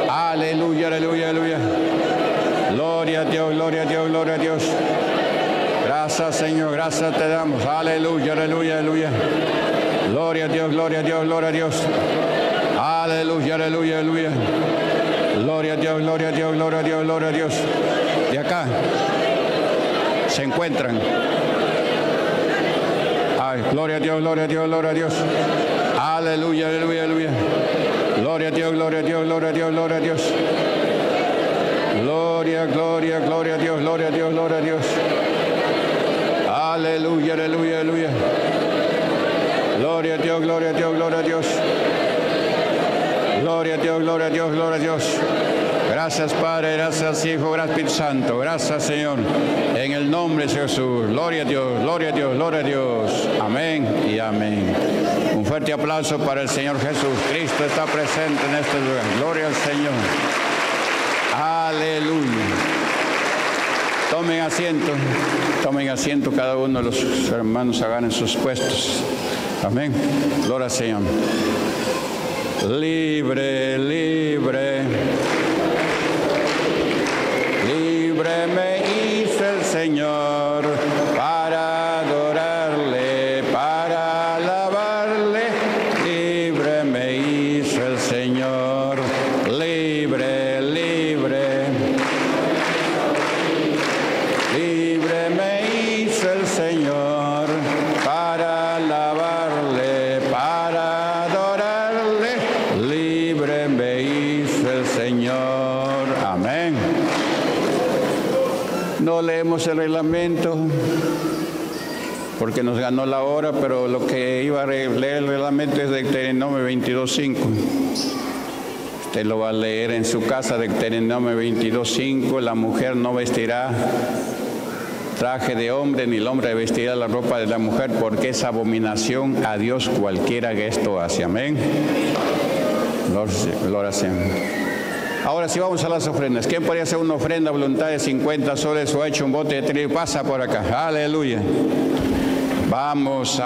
Aleluya, aleluya, aleluya. Gloria a Dios, gloria a Dios, gloria a Dios. Gracias, Señor, gracias te damos. Aleluya, aleluya, aleluya. Gloria a Dios, gloria a Dios, gloria a Dios. Aleluya, aleluya, aleluya. Gloria a Dios, gloria a Dios, gloria a Dios, gloria a Dios. De acá se encuentran. Ay, gloria a Dios, gloria a Dios, gloria a Dios. Aleluya, aleluya, aleluya. Gloria a Dios, gloria a Dios, gloria a Dios, gloria a Dios. Gloria, gloria, gloria a Dios, gloria a Dios, gloria a Dios. Aleluya, aleluya, aleluya. Gloria a Dios, gloria a Dios, gloria a Dios. Gloria a Dios, gloria a Dios, gloria a Dios. Gracias Padre, gracias Hijo, gracias Espíritu Santo, gracias Señor. En el nombre de Jesús, gloria a Dios, gloria a Dios, gloria a Dios. Amén y amén. Un fuerte aplauso para el Señor Jesús. Cristo está presente en este lugar. Gloria al Señor. Aleluya. Tomen asiento, tomen asiento cada uno de los hermanos, agarren sus puestos. Amén. Gloria al Señor. Libre, libre, libre me hizo el Señor para adorarle, para alabarle, libre me hizo el Señor, libre, libre, libre me hizo el Señor para alabarle, para libre me hizo el Señor. Amén. No leemos el reglamento porque nos ganó la hora, pero lo que iba a leer el reglamento es Deuteronomio veintidós cinco. Usted lo va a leer en su casa, Deuteronomio veintidós cinco. La mujer no vestirá traje de hombre, ni el hombre vestirá la ropa de la mujer, porque es abominación a Dios cualquiera que esto hace. Amén. Gloria al Señor. Ahora sí vamos a las ofrendas. ¿Quién podría hacer una ofrenda a voluntad de cincuenta soles o hecho un bote de trigo? Pasa por acá. Aleluya. Vamos a...